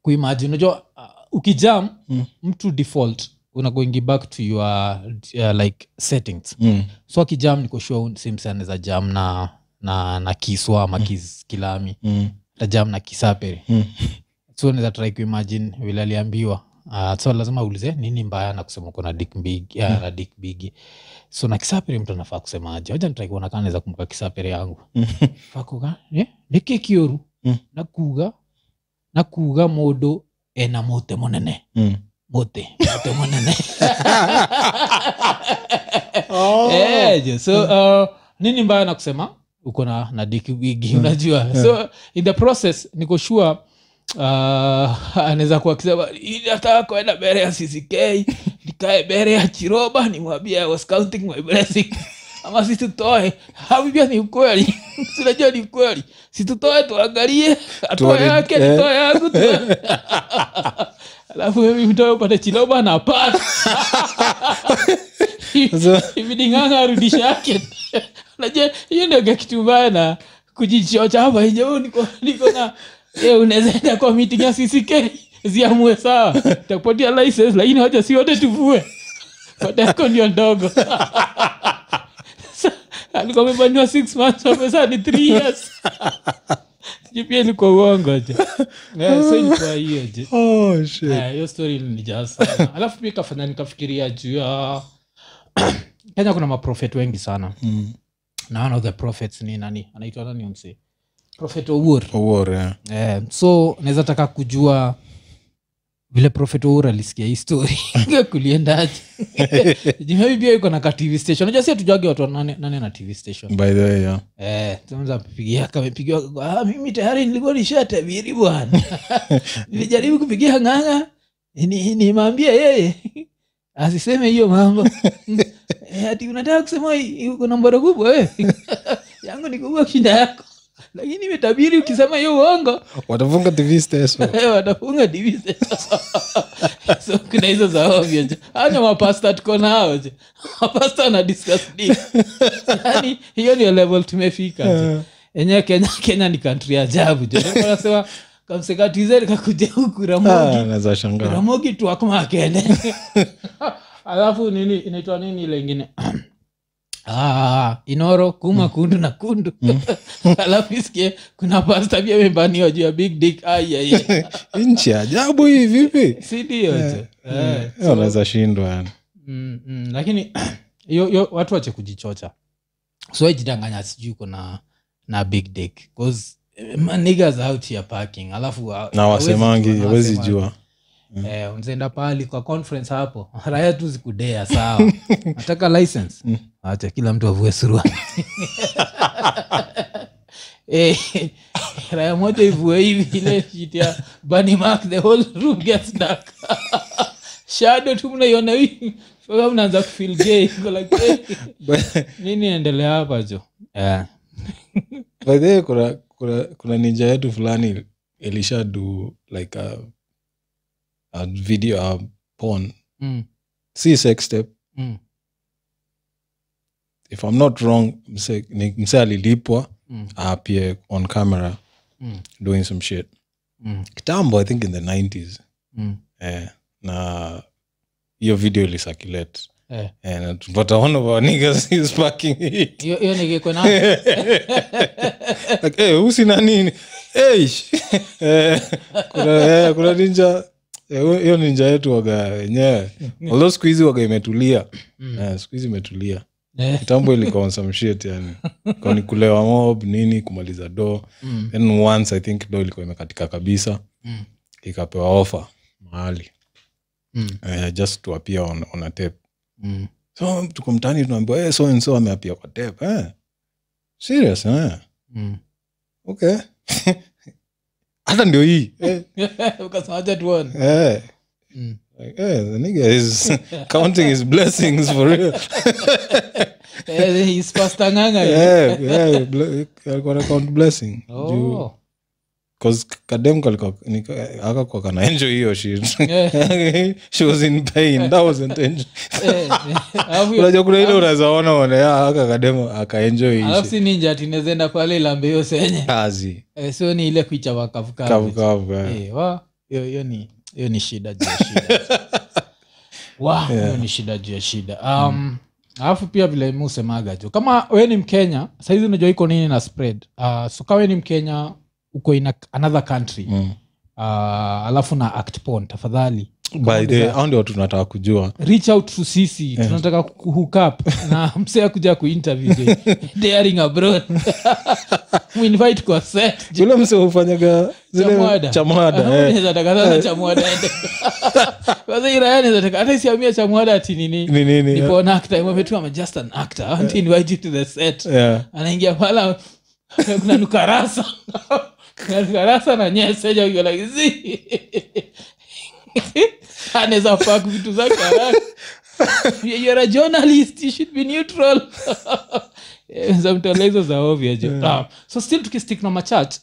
ku imagine unajua ukijam mm. mtu default una going back to your uh, like settings mm. so akijam niko sure same sana za jam na na na Kiswa makilami mm. tajam na Kisapere mm. so unaweza try ku imagine vile aliambiwa. Uh, so lazima ulize nini mbaya na kusema kuna dick big ya mm. dick big. So na Kisapere mtu anafaa kusema aje? Wacha nitaki kuona kana naweza kumka Kisapere yangu. Fakuga eh deke kioru mm. nakuga nakuga modo ena mote monene mm. mote mote monene. Oh eh yeah, so uh, nini mbaya na kusema uko na na dick big unajua. Mm. Yeah. So in the process niko sure Uh, anaweza kuwa kisema nataka kwenda mbele ya C C K nikae mbele ya Chiroba nimwambie I was counting my blessing ama situtoe habibi ni kweli tunajua ni kweli situtoe tuangalie atoe yake atoe yangu tu alafu mimi mtoe upate Chiroba na pata hivi Ng'ang'a arudisha yake unajua hiyo ndio kitu mbaya na kujichocha hapa hiyo niko niko na eh unaweza kwa meeting ya C C K ziamue sawa tutakupatia license lakini hata si wote tuvue kwa dako ndio ndogo alikuwa amebaniwa six months amesadi three years jipieni kwa uongo je eh sio ni kwa hiyo je oh shit eh hiyo story ni just alafu pia kafanya nikafikiria juu ya Kenya kuna maprofet wengi sana mm. na one of the prophets ni nani anaitwa nani umse Prophet Ng'ang'a. Ng'ang'a. Yeah. Eh, so naweza taka kujua vile Prophet Ng'ang'a alisikia hii story. Kuliendaje? Jimebi pia yuko na ka T V station. Unajua si tujuage watu nane nane na T V station. By the way, yeah. Eh, tunaanza kupigia kama pigiwa ah mimi tayari nilikuwa nishatabiri bwana. Nilijaribu kupigia Ng'ang'a. Ni nimwambia yeye asiseme hiyo mambo. Eh, ati unataka kusema uko na mbora kubwa wewe. Yangu ni kubwa kushinda yako. Lakini nimetabiri ukisema hiyo uongo watafunga T V station. Eh watafunga T V station. So kuna hizo za obvious. Hata mapasta tuko nao. Mapasta na discuss nini? Yaani hiyo ni level tumefika. Enye Kenya Kenya ni country ajabu. Tunasema kama sekatize kakuja huku Ramogi. Ah naweza shangaa. Ramogi tu akoma Kenya. Alafu nini inaitwa nini ile nyingine? Ah Inoro kuma kundu na kundu alafu isikie kuna pastor pia amebaniwa juu ya big dick ayeye inchi ajabu hii vipi si ndio je eh unaweza shindwa yani mm lakini hiyo watu waache kujichocha so ajidanganya sijui kuna na big dick because niggas out here parking alafu na wasemangi hawezi jua. Mm. Eh unzaenda pale kwa conference hapo raya tu zikudea sawa nataka license mm. acha kila mtu avue suruali eh raya moja ivue hivi ile kitia bunny mark the whole room gets dark shadow tu mnaiona hivi kama mnaanza ku feel gay like nini endelea hapa jo eh by the kuna kuna kuna ninja yetu fulani elisha do like a a video uh, porn mm. see sex tape mm. if I'm not wrong mse alilipwa mm. appear on camera mm. doing some shit mm. kitambo I think in the nineties mm. eh na hiyo video ile circulate eh and but one of our niggas is fucking it hiyo hiyo nigga iko nani like eh usina nini eh kuna kuna ninja hiyo ninja yetu waga wenyewe although siku hizi waga imetulia mm. eh siku hizi imetulia kitambo ilikuwa on some shit yani kwa ni kulewa mob nini kumaliza do mm. then once I think do ilikuwa imekatika kabisa mm. ikapewa offer mahali mm. eh just to appear on on a tape mm. so tuko mtani tunaambiwa eh so and so ameappear kwa tape eh serious eh mm. okay hata ndio hii eh ukasema that one eh mm. like eh the nigga is counting his blessings for real eh he's Pastor Ng'ang'a eh eh alikuwa count blessing oh cuz kadem kalikuwa akakuwa kana enjoy hiyo shit she was in pain that wasn't enjoy unajua kuna ile unaweza ona ona aka kadem aka enjoy hiyo alafu ninja tinezenda pale lambe hiyo senye kazi eh sio ni ile kuicha wakavuka kavuka eh wa hiyo hiyo ni hiyo ni shida je shida wa hiyo ni shida je shida um Alafu pia vile mimi usemaga tu. Kama wewe ni Mkenya, sasa hizi unajua iko nini na spread. Uh, so kama wewe ni Mkenya uko in another country. Mm. Uh, alafu na act porn tafadhali. By the end ndio tunataka kujua. Reach out to sisi. Yeah. Tunataka hook up na msea kuja kuinterview. Daring abroad. We invite kwa set. Yule msea ufanyaga zile chamwada. Unaweza takatana chamwada. Baada ya yani nataka hata siamia chamwada ati nini? Nipo na actor, mmetua I'm just an actor. I want to invite you to the set. Yeah. Anaingia pala kuna nukarasa. Nukarasa na nyese ja uko like zi. Anaweza fuck vitu za karaka. You're a journalist, you should be neutral. Sometimes it's obvious. Yeah. So still tukistick na machurch.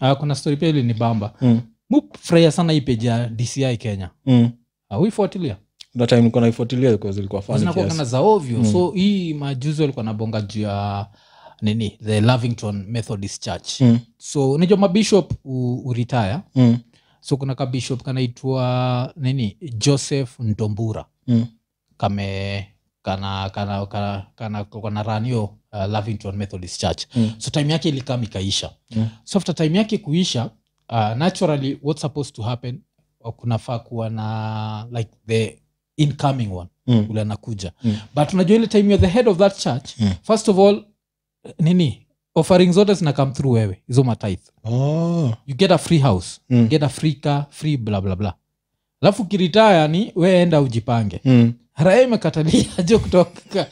Uh, kuna story pia ile ni bamba. Mm. Mufreya sana hii page ya D C I Kenya. Mm. Ah, uifuatilia? That time nilikuwa naifuatilia because zilikuwa funny kiasi. Zinakuwa kana za ovyo. Mm. So hii majuzi walikuwa na bonga juu ya nini? The Lovington Methodist Church. Mm. So unajua mabishop uretire. Mm. So kuna ka bishop kanaitwa nini? Joseph Ndombura. Mm. Kame kana kana kana kana kana ranio uh, Lovington Methodist Church. Mm. So time yake ilikama ikaisha. Mm. So after time yake kuisha, Uh, naturally what's supposed to happen kunafaa kuwa na like the incoming one mm. ule anakuja mm. but unajua ile time you're the head of that church mm. first of all nini offerings zote zina come through wewe hizo matithe oh you get a free house mm. get a free car free blah blah blah alafu kiretire yani wewe enda ujipange mm. Rae mekatalia aje kutoka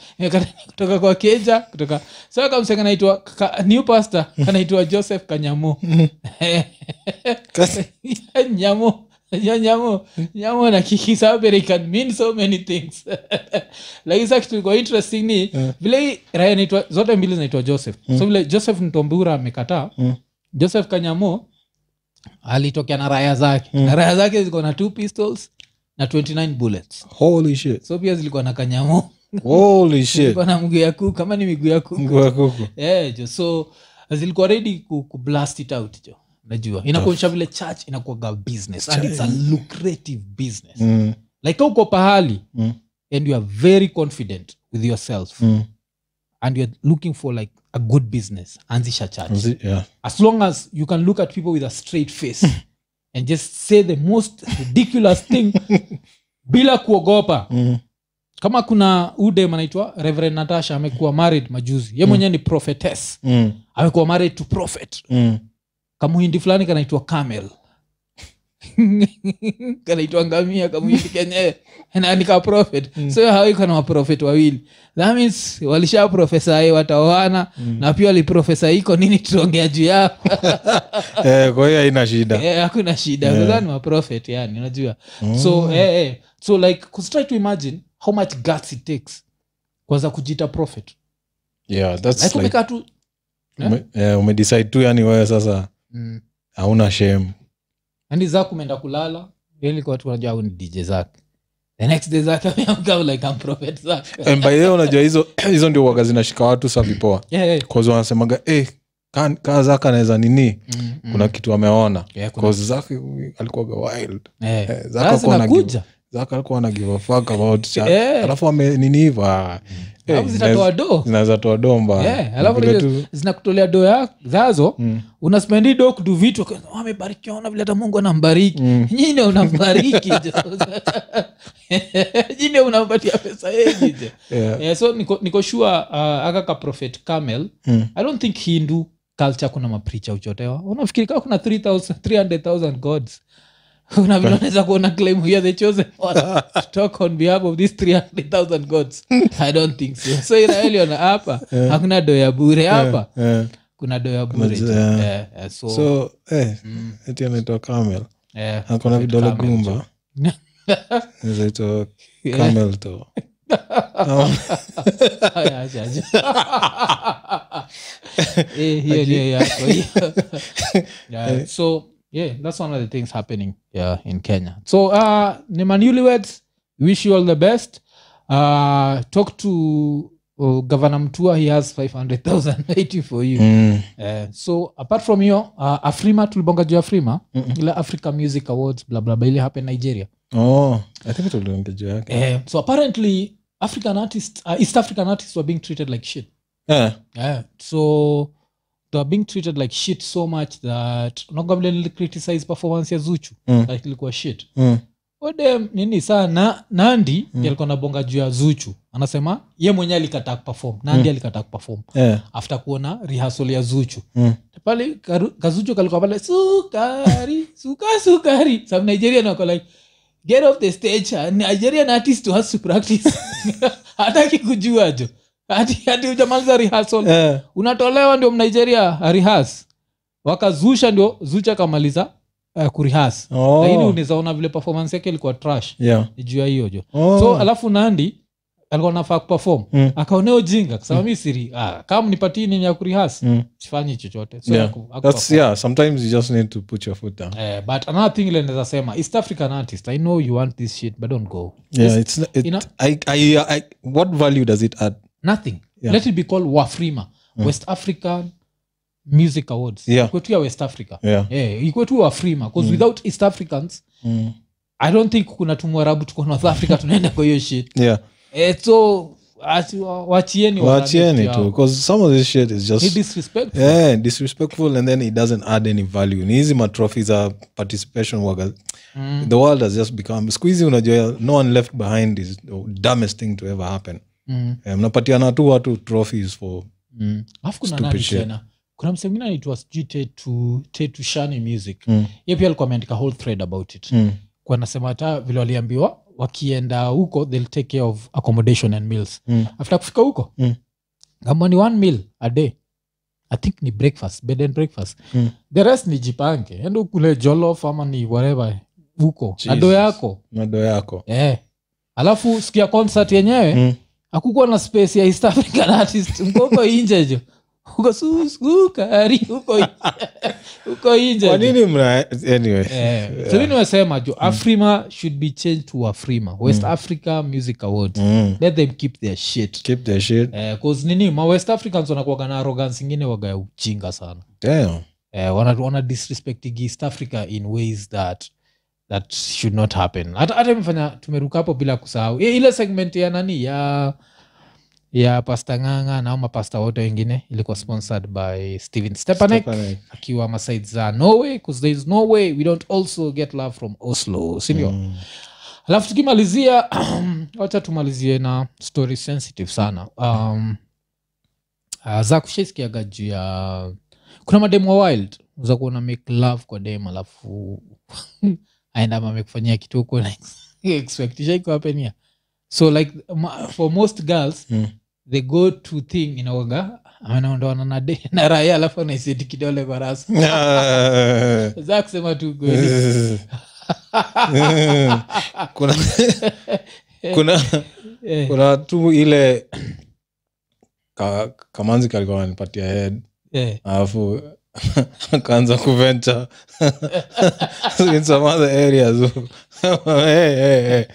kutoka kwa keja kutoka sasa kama msanga anaitwa new pastor anaitwa Joseph Kanyamo kasi Kanyamo Kanyamo Kanyamo na kikisa but it can mean so many things like it's actually quite interesting ni vile Rae anaitwa zote mbili zinaitwa Joseph so vile Joseph Ndombura amekataa Joseph Kanyamo alitokea na raya zake na raya zake ziko na two pistols na twenty-nine bullets. Holy shit. So pia zilikuwa na Kanyamo. Holy shit. Zilikuwa na mguu yako kama ni miguu yako. Mguu yako. Eh, jo. So zilikuwa ready ku, ku blast it out jo. Unajua. Inakuonyesha vile church inakuwa business and it's a lucrative business. Mm. Like uko pahali mm. and you are very confident with yourself. Mm. And you are looking for like a good business anzisha church. Yeah. As long as you can look at people with a straight face. And just say the most ridiculous thing bila kuogopa. Mm. Kama kuna ude manaitwa Reverend Natasha amekuwa married majuzi. Yeye mwenyewe mm. ni prophetess. Mm. Amekuwa married to prophet. Mm. Kama hindi fulani kanaitwa Camel. Kanaitwa ngamia kama hindi Kenya. Na ni ka prophet. Mm. So hao iko na prophet wawili. That means walisha professor wataoana mm. na pia wali professor iko nini tuongea juu yao. Eh kwa hiyo haina shida. Eh hakuna shida. Kwa sababu ni prophet yani unajua. Mm. So eh eh so like could try to imagine how much guts it takes kwanza kujiita prophet. Yeah, that's like. Like umekatu eh yeah, ume decide tu yani wewe sasa. Mm. Hauna shame. Hadi ZaQ umeenda kulala, ili kwa watu wanajua ni D J ZaQ. The next day ZaQ amekuwa like I'm prophet ZaQ. And by the way unajua hizo hizo ndio wagazi na shika watu safi poa. Yeah, yeah. Cause wanasemaga eh kan ka ZaQ anaweza nini? Mm, mm. Kuna kitu ameona. Yeah, cause ZaQ alikuwa wild. Yeah. Eh, ZaQ alikuwa anakuja. ZaQ alikuwa ana give a fuck about chat. Yeah. Alafu ame nini hiva. Alafu zinatoa do. Zinatoa domba. Yeah, alafu zinakutolea do yako. Zazo mm. una spendi do kudu vitu wamebarikiwa na vile hata Mungu anambariki. Mm. Nyinyi unambariki. Nyinyi unampatia pesa hizi. Yeah. Yeah, so niko niko sure uh, aka ka prophet Camel. Mm. I don't think Hindu culture kuna mapreacher uchotewa. Unafikiri kama kuna three thousand three hundred thousand gods. Una vile unaweza kuona claim here they chose talk on behalf of these three hundred thousand gods. I don't think so. So Israeli ona hapa yeah. hakuna do ya bure hapa. Yeah, yeah. Kuna do ya bure. Yeah. Yeah, yeah. So So eh mm. eti anaitwa Camel. Eh hakuna vidole gumba. Anaitwa Camel to. Haya acha acha. Eh hiyo hiyo ya. So yeah, that's one of the things happening yeah in Kenya. So uh Nemanuelweds, wish you all the best. Uh talk to uh, Governor Mutua, he has five hundred thousand waiting for you. Mm. Uh, so apart from hiyo uh, Afrima tulibonga juu Afrima mm -mm. ile Africa Music Awards blah blah blah ile happen Nigeria. Oh, I think it will do in Nigeria. Eh so apparently African artists, uh, East African artists were being treated like shit. Yeah. Yeah. So they were being treated like shit so much that Nogabele criticized performance ya Zuchu. Mm. Like ilikuwa shit. Mm. Wode nini saa na, Nandi mm. yalikuwa anabonga juu ya Zuchu. Anasema yeye mwenye alikataa perform. Nandi mm. alikataa perform. Yeah. After kuona rehearsal ya Zuchu. Mm. Pale Kazuchu kalikuwa pale sukari, sukari, sukari. Some Nigerian wako like get off the stage. Nigerian artist who has to practice. Hataki kujua jo. Hadi hadi ujamaliza rehearsal. Yeah. Unatolewa ndio Nigeria rehearse. Wakazusha ndio Zucha kamaliza uh, kurihas. Oh. Lakini unaweza ona vile performance yake ilikuwa trash. Yeah. Jua hiyo jo. Oh. So alafu Nandi alikuwa anafaa perform. Mm. Akaoneo jinga kusema mimi mm. siri. Ah, kama nipatie nini ya kurihas, mm. sifanye chochote. So yeah. Aku, aku That's perform. Yeah, sometimes you just need to put your foot down. Eh, uh, but another thing ile naweza sema, East African artist, I know you want this shit but don't go. Yeah, just, it's not, it, you know, I, I I what value does it add? Nothing. Yeah. Let it be called Wafrima, mm. West African Music Awards. Yeah. Go to West Africa. Yeah. Yeah. You go to Afrima because mm. without East Africans, mm. I don't think kuna tumwarabu tuko North Africa tunaenda kwa hiyo shit. Yeah. Eh, so wachieni wachieni too because some of this shit is just it disrespectful. Yeah, disrespectful, and then it doesn't add any value. Ni hizi ma trophies are participation workers. Mm. The world has just become squeezy. Unajua no one left behind is the dumbest thing to ever happen. Mm. Eh, mnapatiana tu watu trophies for mm. afu kuna nani tena kuna msanii anaitwa G T two T two Shani Music. Mm. Yeye pia alikuwa ameandika whole thread about it. Mm. Kwa anasema hata vile waliambiwa wakienda huko they'll take care of accommodation and meals. Mm. After kufika huko mm. kama ni one meal a day, I think ni breakfast, bed and breakfast. Mm. The rest ni jipange endo kule jollof ama ni whatever huko ado yako ado yako eh alafu sikia concert yenyewe. Mm. Hakukuwa na space ya East African artist. Mkoko inje jo. Uko sukari uko inje. Uko inje. Kwa nini mna anyway. Eh. Yeah. So nini wasema jo Afrima mm. should be changed to Afrima. West mm. Africa Music Awards. Mm. Let them keep their shit. Keep their shit. Eh, cause nini ma West Africans wanakuwa na arrogance nyingine waga ya ujinga sana. Damn. Eh, wana wana disrespect East Africa in ways that that should not happen. Hata mfanya tumeruka hapo bila kusahau. E, ile segment ya nani ya ya Pastor Ng'ang'a na ama pastor wote wengine ilikuwa sponsored by Steven Stepanek akiwa Masai za Norway because there is no way we don't also get love from Oslo, sio? Mm. Alafu tukimalizia acha tumalizie na story sensitive sana. Um uh, ZaQ sheskia gaji ya kuna mademo wild za kuona make love kwa demo alafu aenda mama amekufanyia kitu huko like expectation iko happen here. So like for most girls mm. they go to thing in oga anaondoana na de na raia alafu anaiseti kidole kwa rasa. ZaQ sema tu go. Kuna kuna kuna tu ile ka, kamanzi kalikuwa anipatia head. Yeah. Alafu akaanza kuventure in some other areas. Hey hey hey.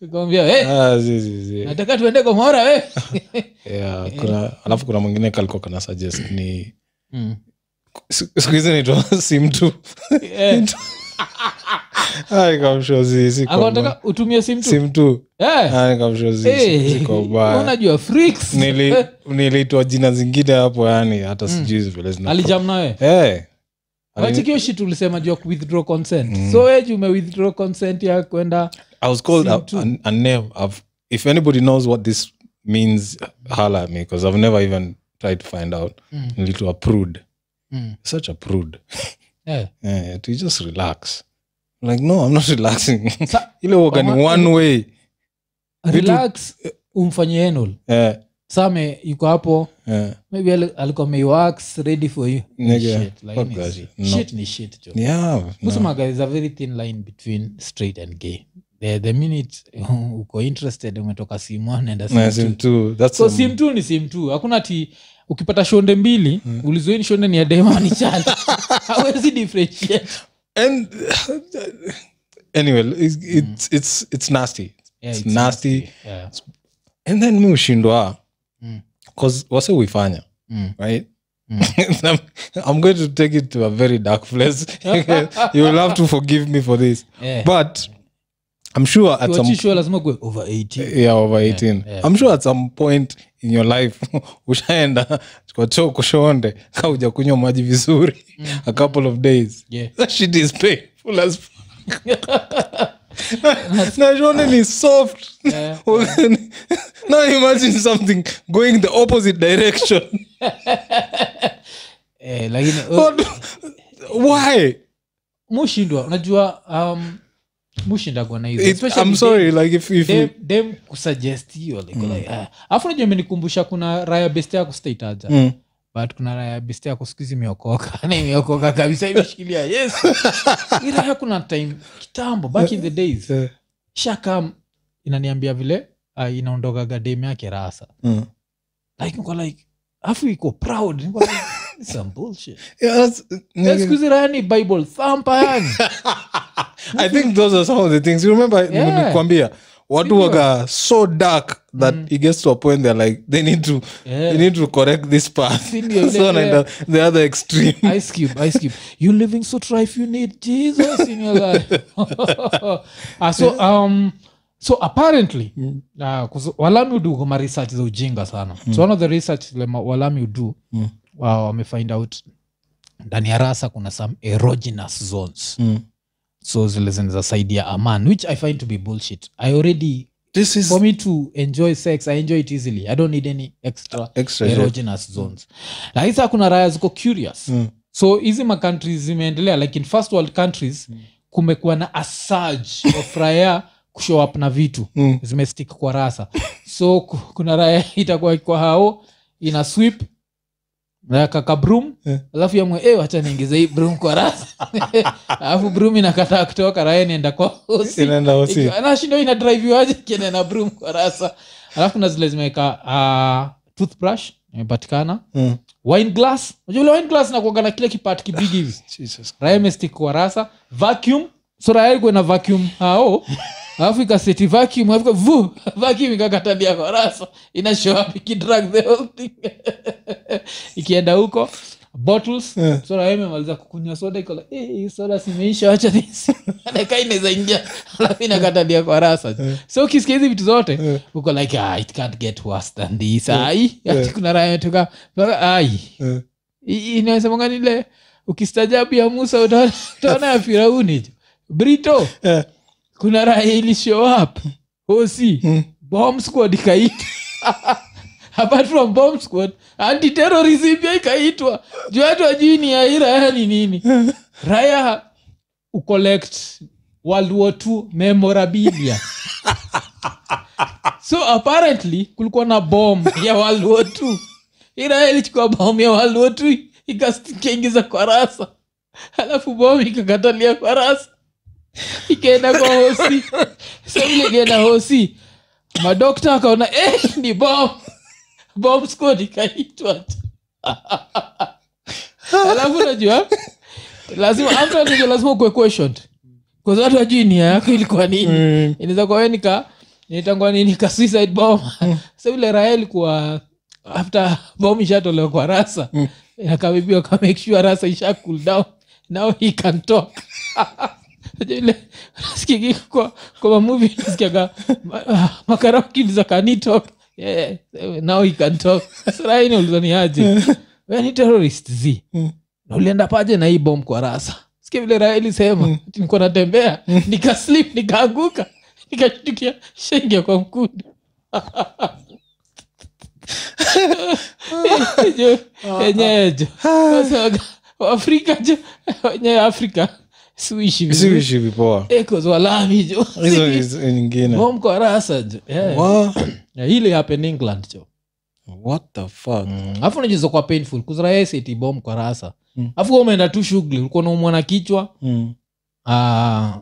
Ukombia eh. Ah si si si. Nataka tuende kwa Mwaura wewe. Yeah, kuna alafu kuna mwingine kalikuwa kana suggest ni mm. Squeeze ni to sim tu. Eh. Ai kama shozi si. Anataka utumie sim tu. Sim tu. Eh. Ai kama shozi si kwa baba. Unajua freaks. Nili nilitoa jina zingine hapo yani hata sijui vile zina. Alijam nawe. Eh. Watikio shit ulisema juu withdraw consent. Mm. So wewe ume withdraw consent ya kwenda I was called a, a, a name. I've, if anybody knows what this means, holler at me because I've never even tried to find out. Mm. Little a prude. Mm. Such a prude. Yeah. Yeah, to just relax. Like, no, I'm not relaxing. Ile woga ni one way. Relax umfanyie enol. Yeah. Same yuko hapo. Yeah. Maybe alikome wax ready for you. Yeah. Shit like this. No. Shit ni shit jo. Yeah. Kusema no. Guys, a very thin line between straight and gay. The the minute uko interested umetoka simu and sim two. That's so sim two ni sim two. Hakuna ti ukipata shonde mbili mm. ulizoeni shonde ni ya demo ni chance. Hawezi differentiate. And anyway, it's it's it's, it's nasty. Yeah, it's, it's nasty. nasty. Yeah. And then mimi ushindwa. Mm. Cause wase uifanya. Mm. Right? Mm. I'm going to take it to a very dark place. You will have to forgive me for this. Yeah. But I'm sure at some point, over eighteen. Yeah, over eighteen. Yeah, yeah. I'm sure at some point in your life, ushaenda kwa choo kushonde, ka uja kunywa maji vizuri, a couple of days. Yeah. That shit is painful as fuck. Now shonde ni soft. Yeah, yeah. Now imagine something going the opposite direction. Eh, lakini why? Mushindwa, unajua um mushinda gwana hizo. Especially I'm sorry them, like if if them, we... them kusuggest you like mm. like ah. Afu najua mmenikumbusha kuna raya best yako sitaitaja. Mm. But kuna raya best yako sikuizi miokoka. Na miokoka kabisa imeshikilia. Yes. Ila hakuna time kitambo back in the days. Shaka inaniambia vile uh, inaondoka gadem yake rasa. Mm. Like niko like afu iko proud niko like some bullshit. Yes, excuse Bible thumper. I think those are some of the things. You remember Nikuambia, watu waga so dark that mm. it gets to a point they're like they need to yeah. they need to correct this path. So yeah. the other extreme. Ice Cube, Ice Cube. You living so trife you need Jesus in your life. uh, so um so apparently mm. uh walami do kama research za ujinga sana. Mm. So one of the research walami do mm. wow, wame find out ndani ya rasa kuna some erogenous zones. Mm. So zile zinasaidia a man, which I find to be bullshit. I already this is for me to enjoy sex. I enjoy it easily. I don't need any extra, extra erogenous yeah. zones. Na hizo kuna raya ziko curious. Mm. So hizi ma countries zimeendelea like in first world countries mm. kumekuwa na a surge of raya kushow up na vitu mm. zimestick kwa rasa. So kuna raya itakuwa kwa hao ina sweep na kaka broom yeah. alafu yamwe eh acha niongeze hii broom kwa rasa alafu broom inakataa kutoka raya inaenda kwa hosi inaenda hosi ana shindo ina drive waje kienda na broom kwa rasa alafu na zile zimeka uh, toothbrush imepatikana mm. wine glass unajua wine glass na kuoga na kile kipati kibigi hivi Jesus raya mistake kwa rasa vacuum so raya iko na vacuum hao Africa City vacuum Africa vu vacuum ikakatalia kwa rasa ina show up ikidrag the whole thing ikienda huko bottles yeah. so raime maliza kukunywa soda iko like eh hey, soda simeisha acha this na kaine zaingia alafu inakatalia kwa rasa yeah. so ukisikia hizi vitu zote yeah. uko like ah it can't get worse than this yeah. ai yeah. kuna raime tuka ai yeah. inaweza mongani ile ukistajabu ya Musa utaona ya Firauni Brito yeah. Kuna raheli show up. Hosi. Mm. Bomb Squad ikaitwa. Apart from Bomb Squad, anti-terrorism pia ikaitwa. Watu wajui ni aira ni nini. Raya ucollect World War two memorabilia. So apparently kulikuwa na bomb ya World War two. Israeli chukua bomb ya World War two ikaingiza kwa rasa. Alafu bomb ikakatalia kwa rasa. Ikaenda kwa hosi. Sasa so, ile gena hosi. Ma doctor akaona eh ni bomb. Bomb Squad ikaitwa. Alafu unajua lazima after ndio lazima uko question. Kwa sababu watu ajui nia yako ilikuwa nini. Inaweza kwa wewe nika nitangwa nini ka suicide bomb. Sasa ile Rael kwa after bomb ishatolewa kwa rasa. Akabibiwa kama make sure rasa isha cool down. Now he can talk. Jele sikiki kwa kwa movie sikaga makaraki za kanito yeah now he can talk siraini ulizani aje wewe ni terrorist zi na ulienda paje na hii bomb kwa rasa sikia vile Raeli sema nilikuwa natembea nika slip nikaanguka nikashtukia shenge kwa mkundi enyeje sasa Afrika enye Afrika Swishi vipi? Swishi vipi poa. Eko zwalami jo. Hizo hizo nyingine. Bomb kwa rasa jo. Yeah. Wow. Na hili happen England jo. What the fuck? Mm. Alafu nijizo kwa painful. Kuzraia city bomb kwa rasa. Mm. Alafu umeenda tu shughuli, uko na umwana kichwa. Mm. Ah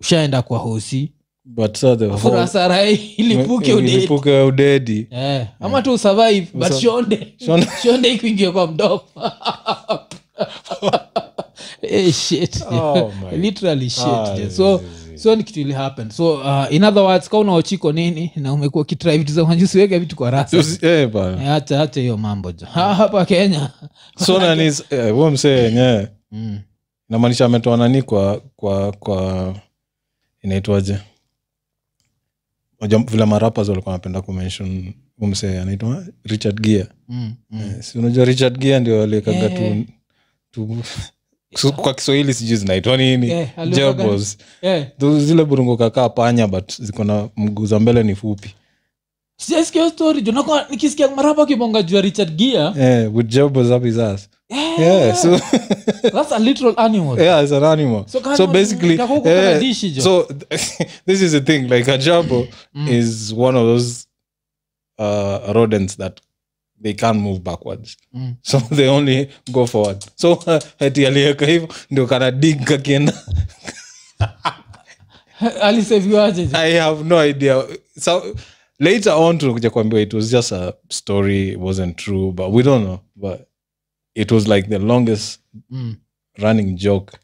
ushaenda kwa hosi. But so the whole rasa rai ilipuke udedi. Ilipuke udedi. Eh. Yeah. Ama yeah. tu survive but so, shonde. Shonde, shonde ikwingie kwa mdomo. Eh shit. Oh my. Literally shit. Ah, yeah. So yeah. so ni kitu ili happen. So uh, in other words kama unaochiko nini na umekuwa kitry vitu za manjusi weka vitu kwa rasa. Eh bana. Acha acha hiyo mambo jo. Hapa Kenya. So nani eh wao msee nye. Mm. Na maanisha ametoa nani kwa kwa kwa inaitwaje? Unajua vile marappers walikuwa wanapenda kumention umse anaitwa Richard Gere. Mm, mm. Yeah, si unajua Richard Gere ndio aliyekaga yeah, tu tu yeah, kwa Kiswahili sijui zinaitwa nini? Yeah, Jobs. Yeah. Those zile burungo kakaa panya but ziko na mguu za mbele ni fupi. Sijasikia story jonako nikisikia marapa kibonga juu Richard Gere. Yeah, with Jobs up his ass. Yeah, yeah, so that's a literal animal. Yeah, it's an animal. So, so basically, yeah, so this is the thing, like a jabo mm. is one of those uh rodents that they can't move backwards. Mm. So they only go forward. So hadi aliyeka hivyo ndio kana dig kakienda. Aliseviaje? I have no idea. So later on tunakuja kuambiwa it was just a story, it wasn't true, but we don't know, but it was like the longest mm. running joke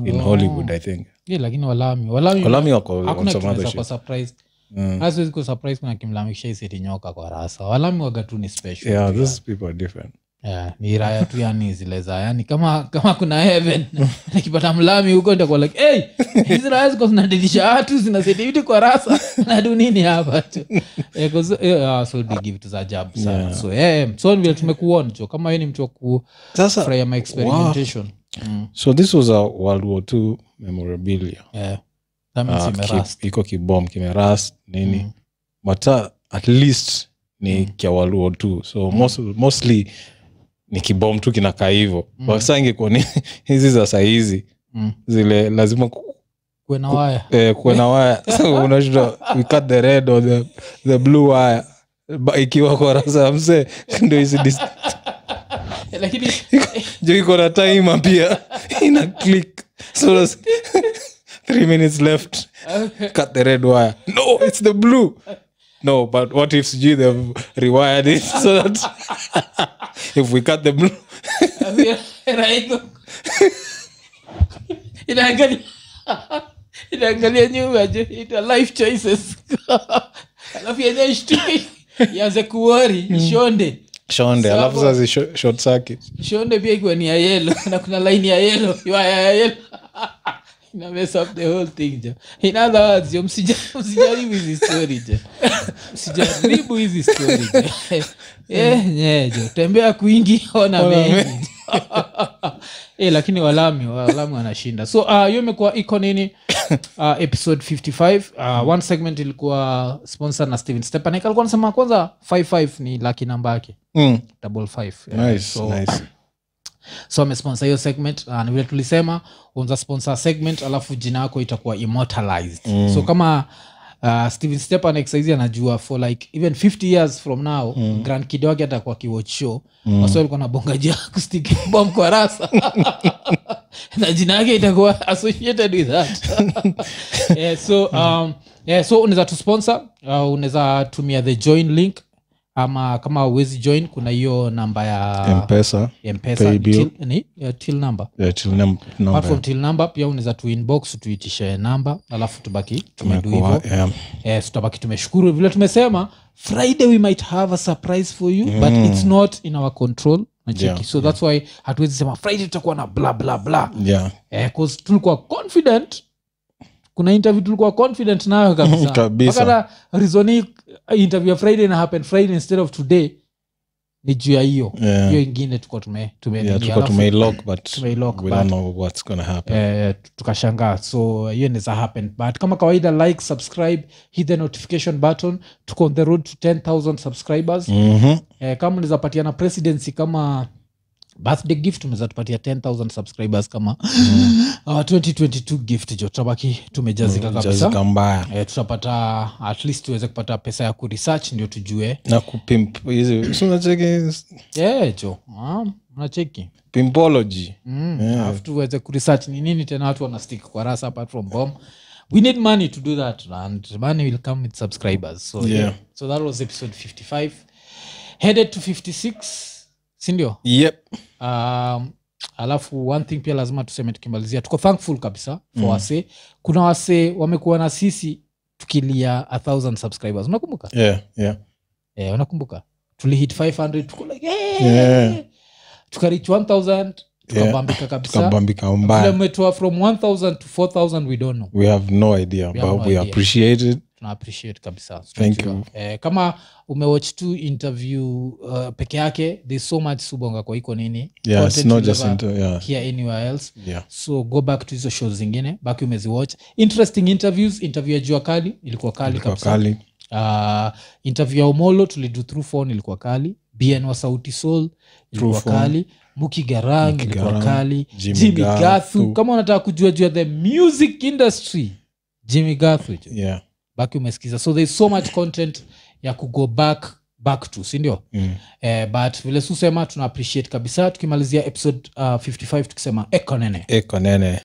oh. in Hollywood, I think. Yeah, lakini walami walami walami wako on some other shit. Surprised. Mm. As we go surprised kuna kimlamikisha iseti nyoka kwa rasa. Walami waga tu ni special. Yeah, these people are different. Yeah, ni raya tu yani zile za yani kama kama kuna heaven nikipata mlami huko nitakuwa like hey, hizi raya ziko zinadidisha watu zinaseti kwa rasa. Na do nini hapa tu. Eh cuz so they give to za job sana. Yeah. So eh so vile tumekuona cho kama yeye ni mtu ku fry my experimentation. Wow. Mm. So this was a World War Two memorabilia. Yeah. That means uh, kimerast. Iko kibom kimerast nini. Mm. But uh, at least ni mm. kia World War Two. So mm. most mostly ni kibom tu kinakaa hivyo. Mm. Wasange kwa hizi za saizi mm. zile lazima kuwe na waya. Eh kuwe na waya. So unajua we cut the red or the the blue wire. Ba ikiwa kwa rasa mse ndio hizi lakini juu iko na time pia ina click. So three minutes left. Okay. Cut the red wire. No, it's the blue. No, but what if you they've rewired it so that if we cut the blue ina gani ina gani new it a life choices alafu yenyewe shtiki yaanze kuori shonde shonde alafu sasa short circuit shonde pia iko ni yellow na kuna line ya yellow ya yellow na mess up the whole thing ja. In other words, you msijaribu hizi story ja. Msijaribu hizi story ja. Eh, yeah, ja. Tembea kuingi ona mengi. Eh, lakini walami, walami wanashinda. So, uh, yeye imekuwa Iko Nini uh, episode fifty-five. Uh, one segment ilikuwa sponsored na Steven Stepanek. Alikuwa anasema kwanza fifty-five ni lucky number yake. Mm. Double five. Yeah. Nice, so, nice. So ame sponsor hiyo segment na uh, vile tulisema unza sponsor segment alafu jina lako itakuwa immortalized. Mm. So kama uh, Steven Stepanek saizi anajua for like even fifty years from now mm. grand kid wake atakuwa kiwatch show mm. aso alikuwa na bongaji acoustic bomb kwa rasa. Na jina yake itakuwa associated with that. Yeah, so um yeah so unaweza tu sponsor uh, unaweza tumia the join link ama kama huwezi join kuna hiyo namba ya M-PESA M-PESA till, ni ya till number ya yeah, till number apart from till number pia unaweza tu inbox tuitishe namba alafu tubaki tumedu hivyo yeah. Eh tutabaki tumeshukuru vile tumesema Friday we might have a surprise for you mm. but it's not in our control nachiki yeah, so yeah. That's why hatuwezi sema Friday tutakuwa na blah blah blah yeah eh cuz tulikuwa confident kuna interview tulikuwa confident nayo kabisa kabisa wakala reasoning interview Friday na happen Friday instead of today ni juu ya hiyo yeah. Hiyo ingine tuko tume tume yeah, tuko tume lock but tume lock we but, don't know what's going to happen eh uh, tukashangaa so hiyo inaweza happen but kama kawaida like subscribe hit the notification button tuko on the road to ten thousand subscribers mhm eh kama unaweza patiana presidency kama birthday gift tumeza tupatia ten thousand subscribers kama mm. uh, twenty twenty-two gift jo tutabaki tumejazika kabisa jazika mbaya eh tutapata at least tuweze kupata pesa ya ku research ndio tujue na ku pimp hizo sio cheki eh jo ah na cheki pimpology mm. Yeah. After tuweze ku research ni nini tena watu wana stick kwa rasa apart from bomb we need money to do that and money will come with subscribers so yeah, yeah. So that was episode fifty-five headed to fifty-six sindio? Yep. Um alafu one thing pia lazima tuseme tukimalizia tuko thankful kabisa for mm. wase kuna wase wamekuwa na sisi tukilia one thousand subscribers unakumbuka? Yeah, yeah. Eh unakumbuka? Tuli hit five hundred tuko like hey! Yeah. Tukareach one thousand tukabambika yeah. Kabisa. Tukabambika mbaya. Tumetoa from one thousand to four thousand we don't know. We have no idea we but no we idea. Appreciate it. tuna appreciate kabisa. Thank you. Eh, kama umewatch two interview uh, peke yake, there's so much subonga kwa Iko Nini. Yeah, content, it's not just into, yeah. here anywhere else. Yeah. So go back to hizo shows zingine, back you mezi watch. Interesting interviews, interview ya Jua Kali, ilikuwa kali kabisa. Kali. Uh, interview ya Omolo, tulidu through phone, ilikuwa kali. B N wa Sauti Soul, ilikuwa kali. Muki Garang, ilikuwa kali. Jimmy, Jimmy Gathu. Kama unataka kujua jua the music industry, Jimmy Gathu. Yeah. Baku umeskiza. So there's so much content ya ku go back back to, sindio? Mm. Eh, but vile susema tuna appreciate kabisa. Tukimalizia episode uh, fifty-five tukisema Eko Nene. Eko Nene.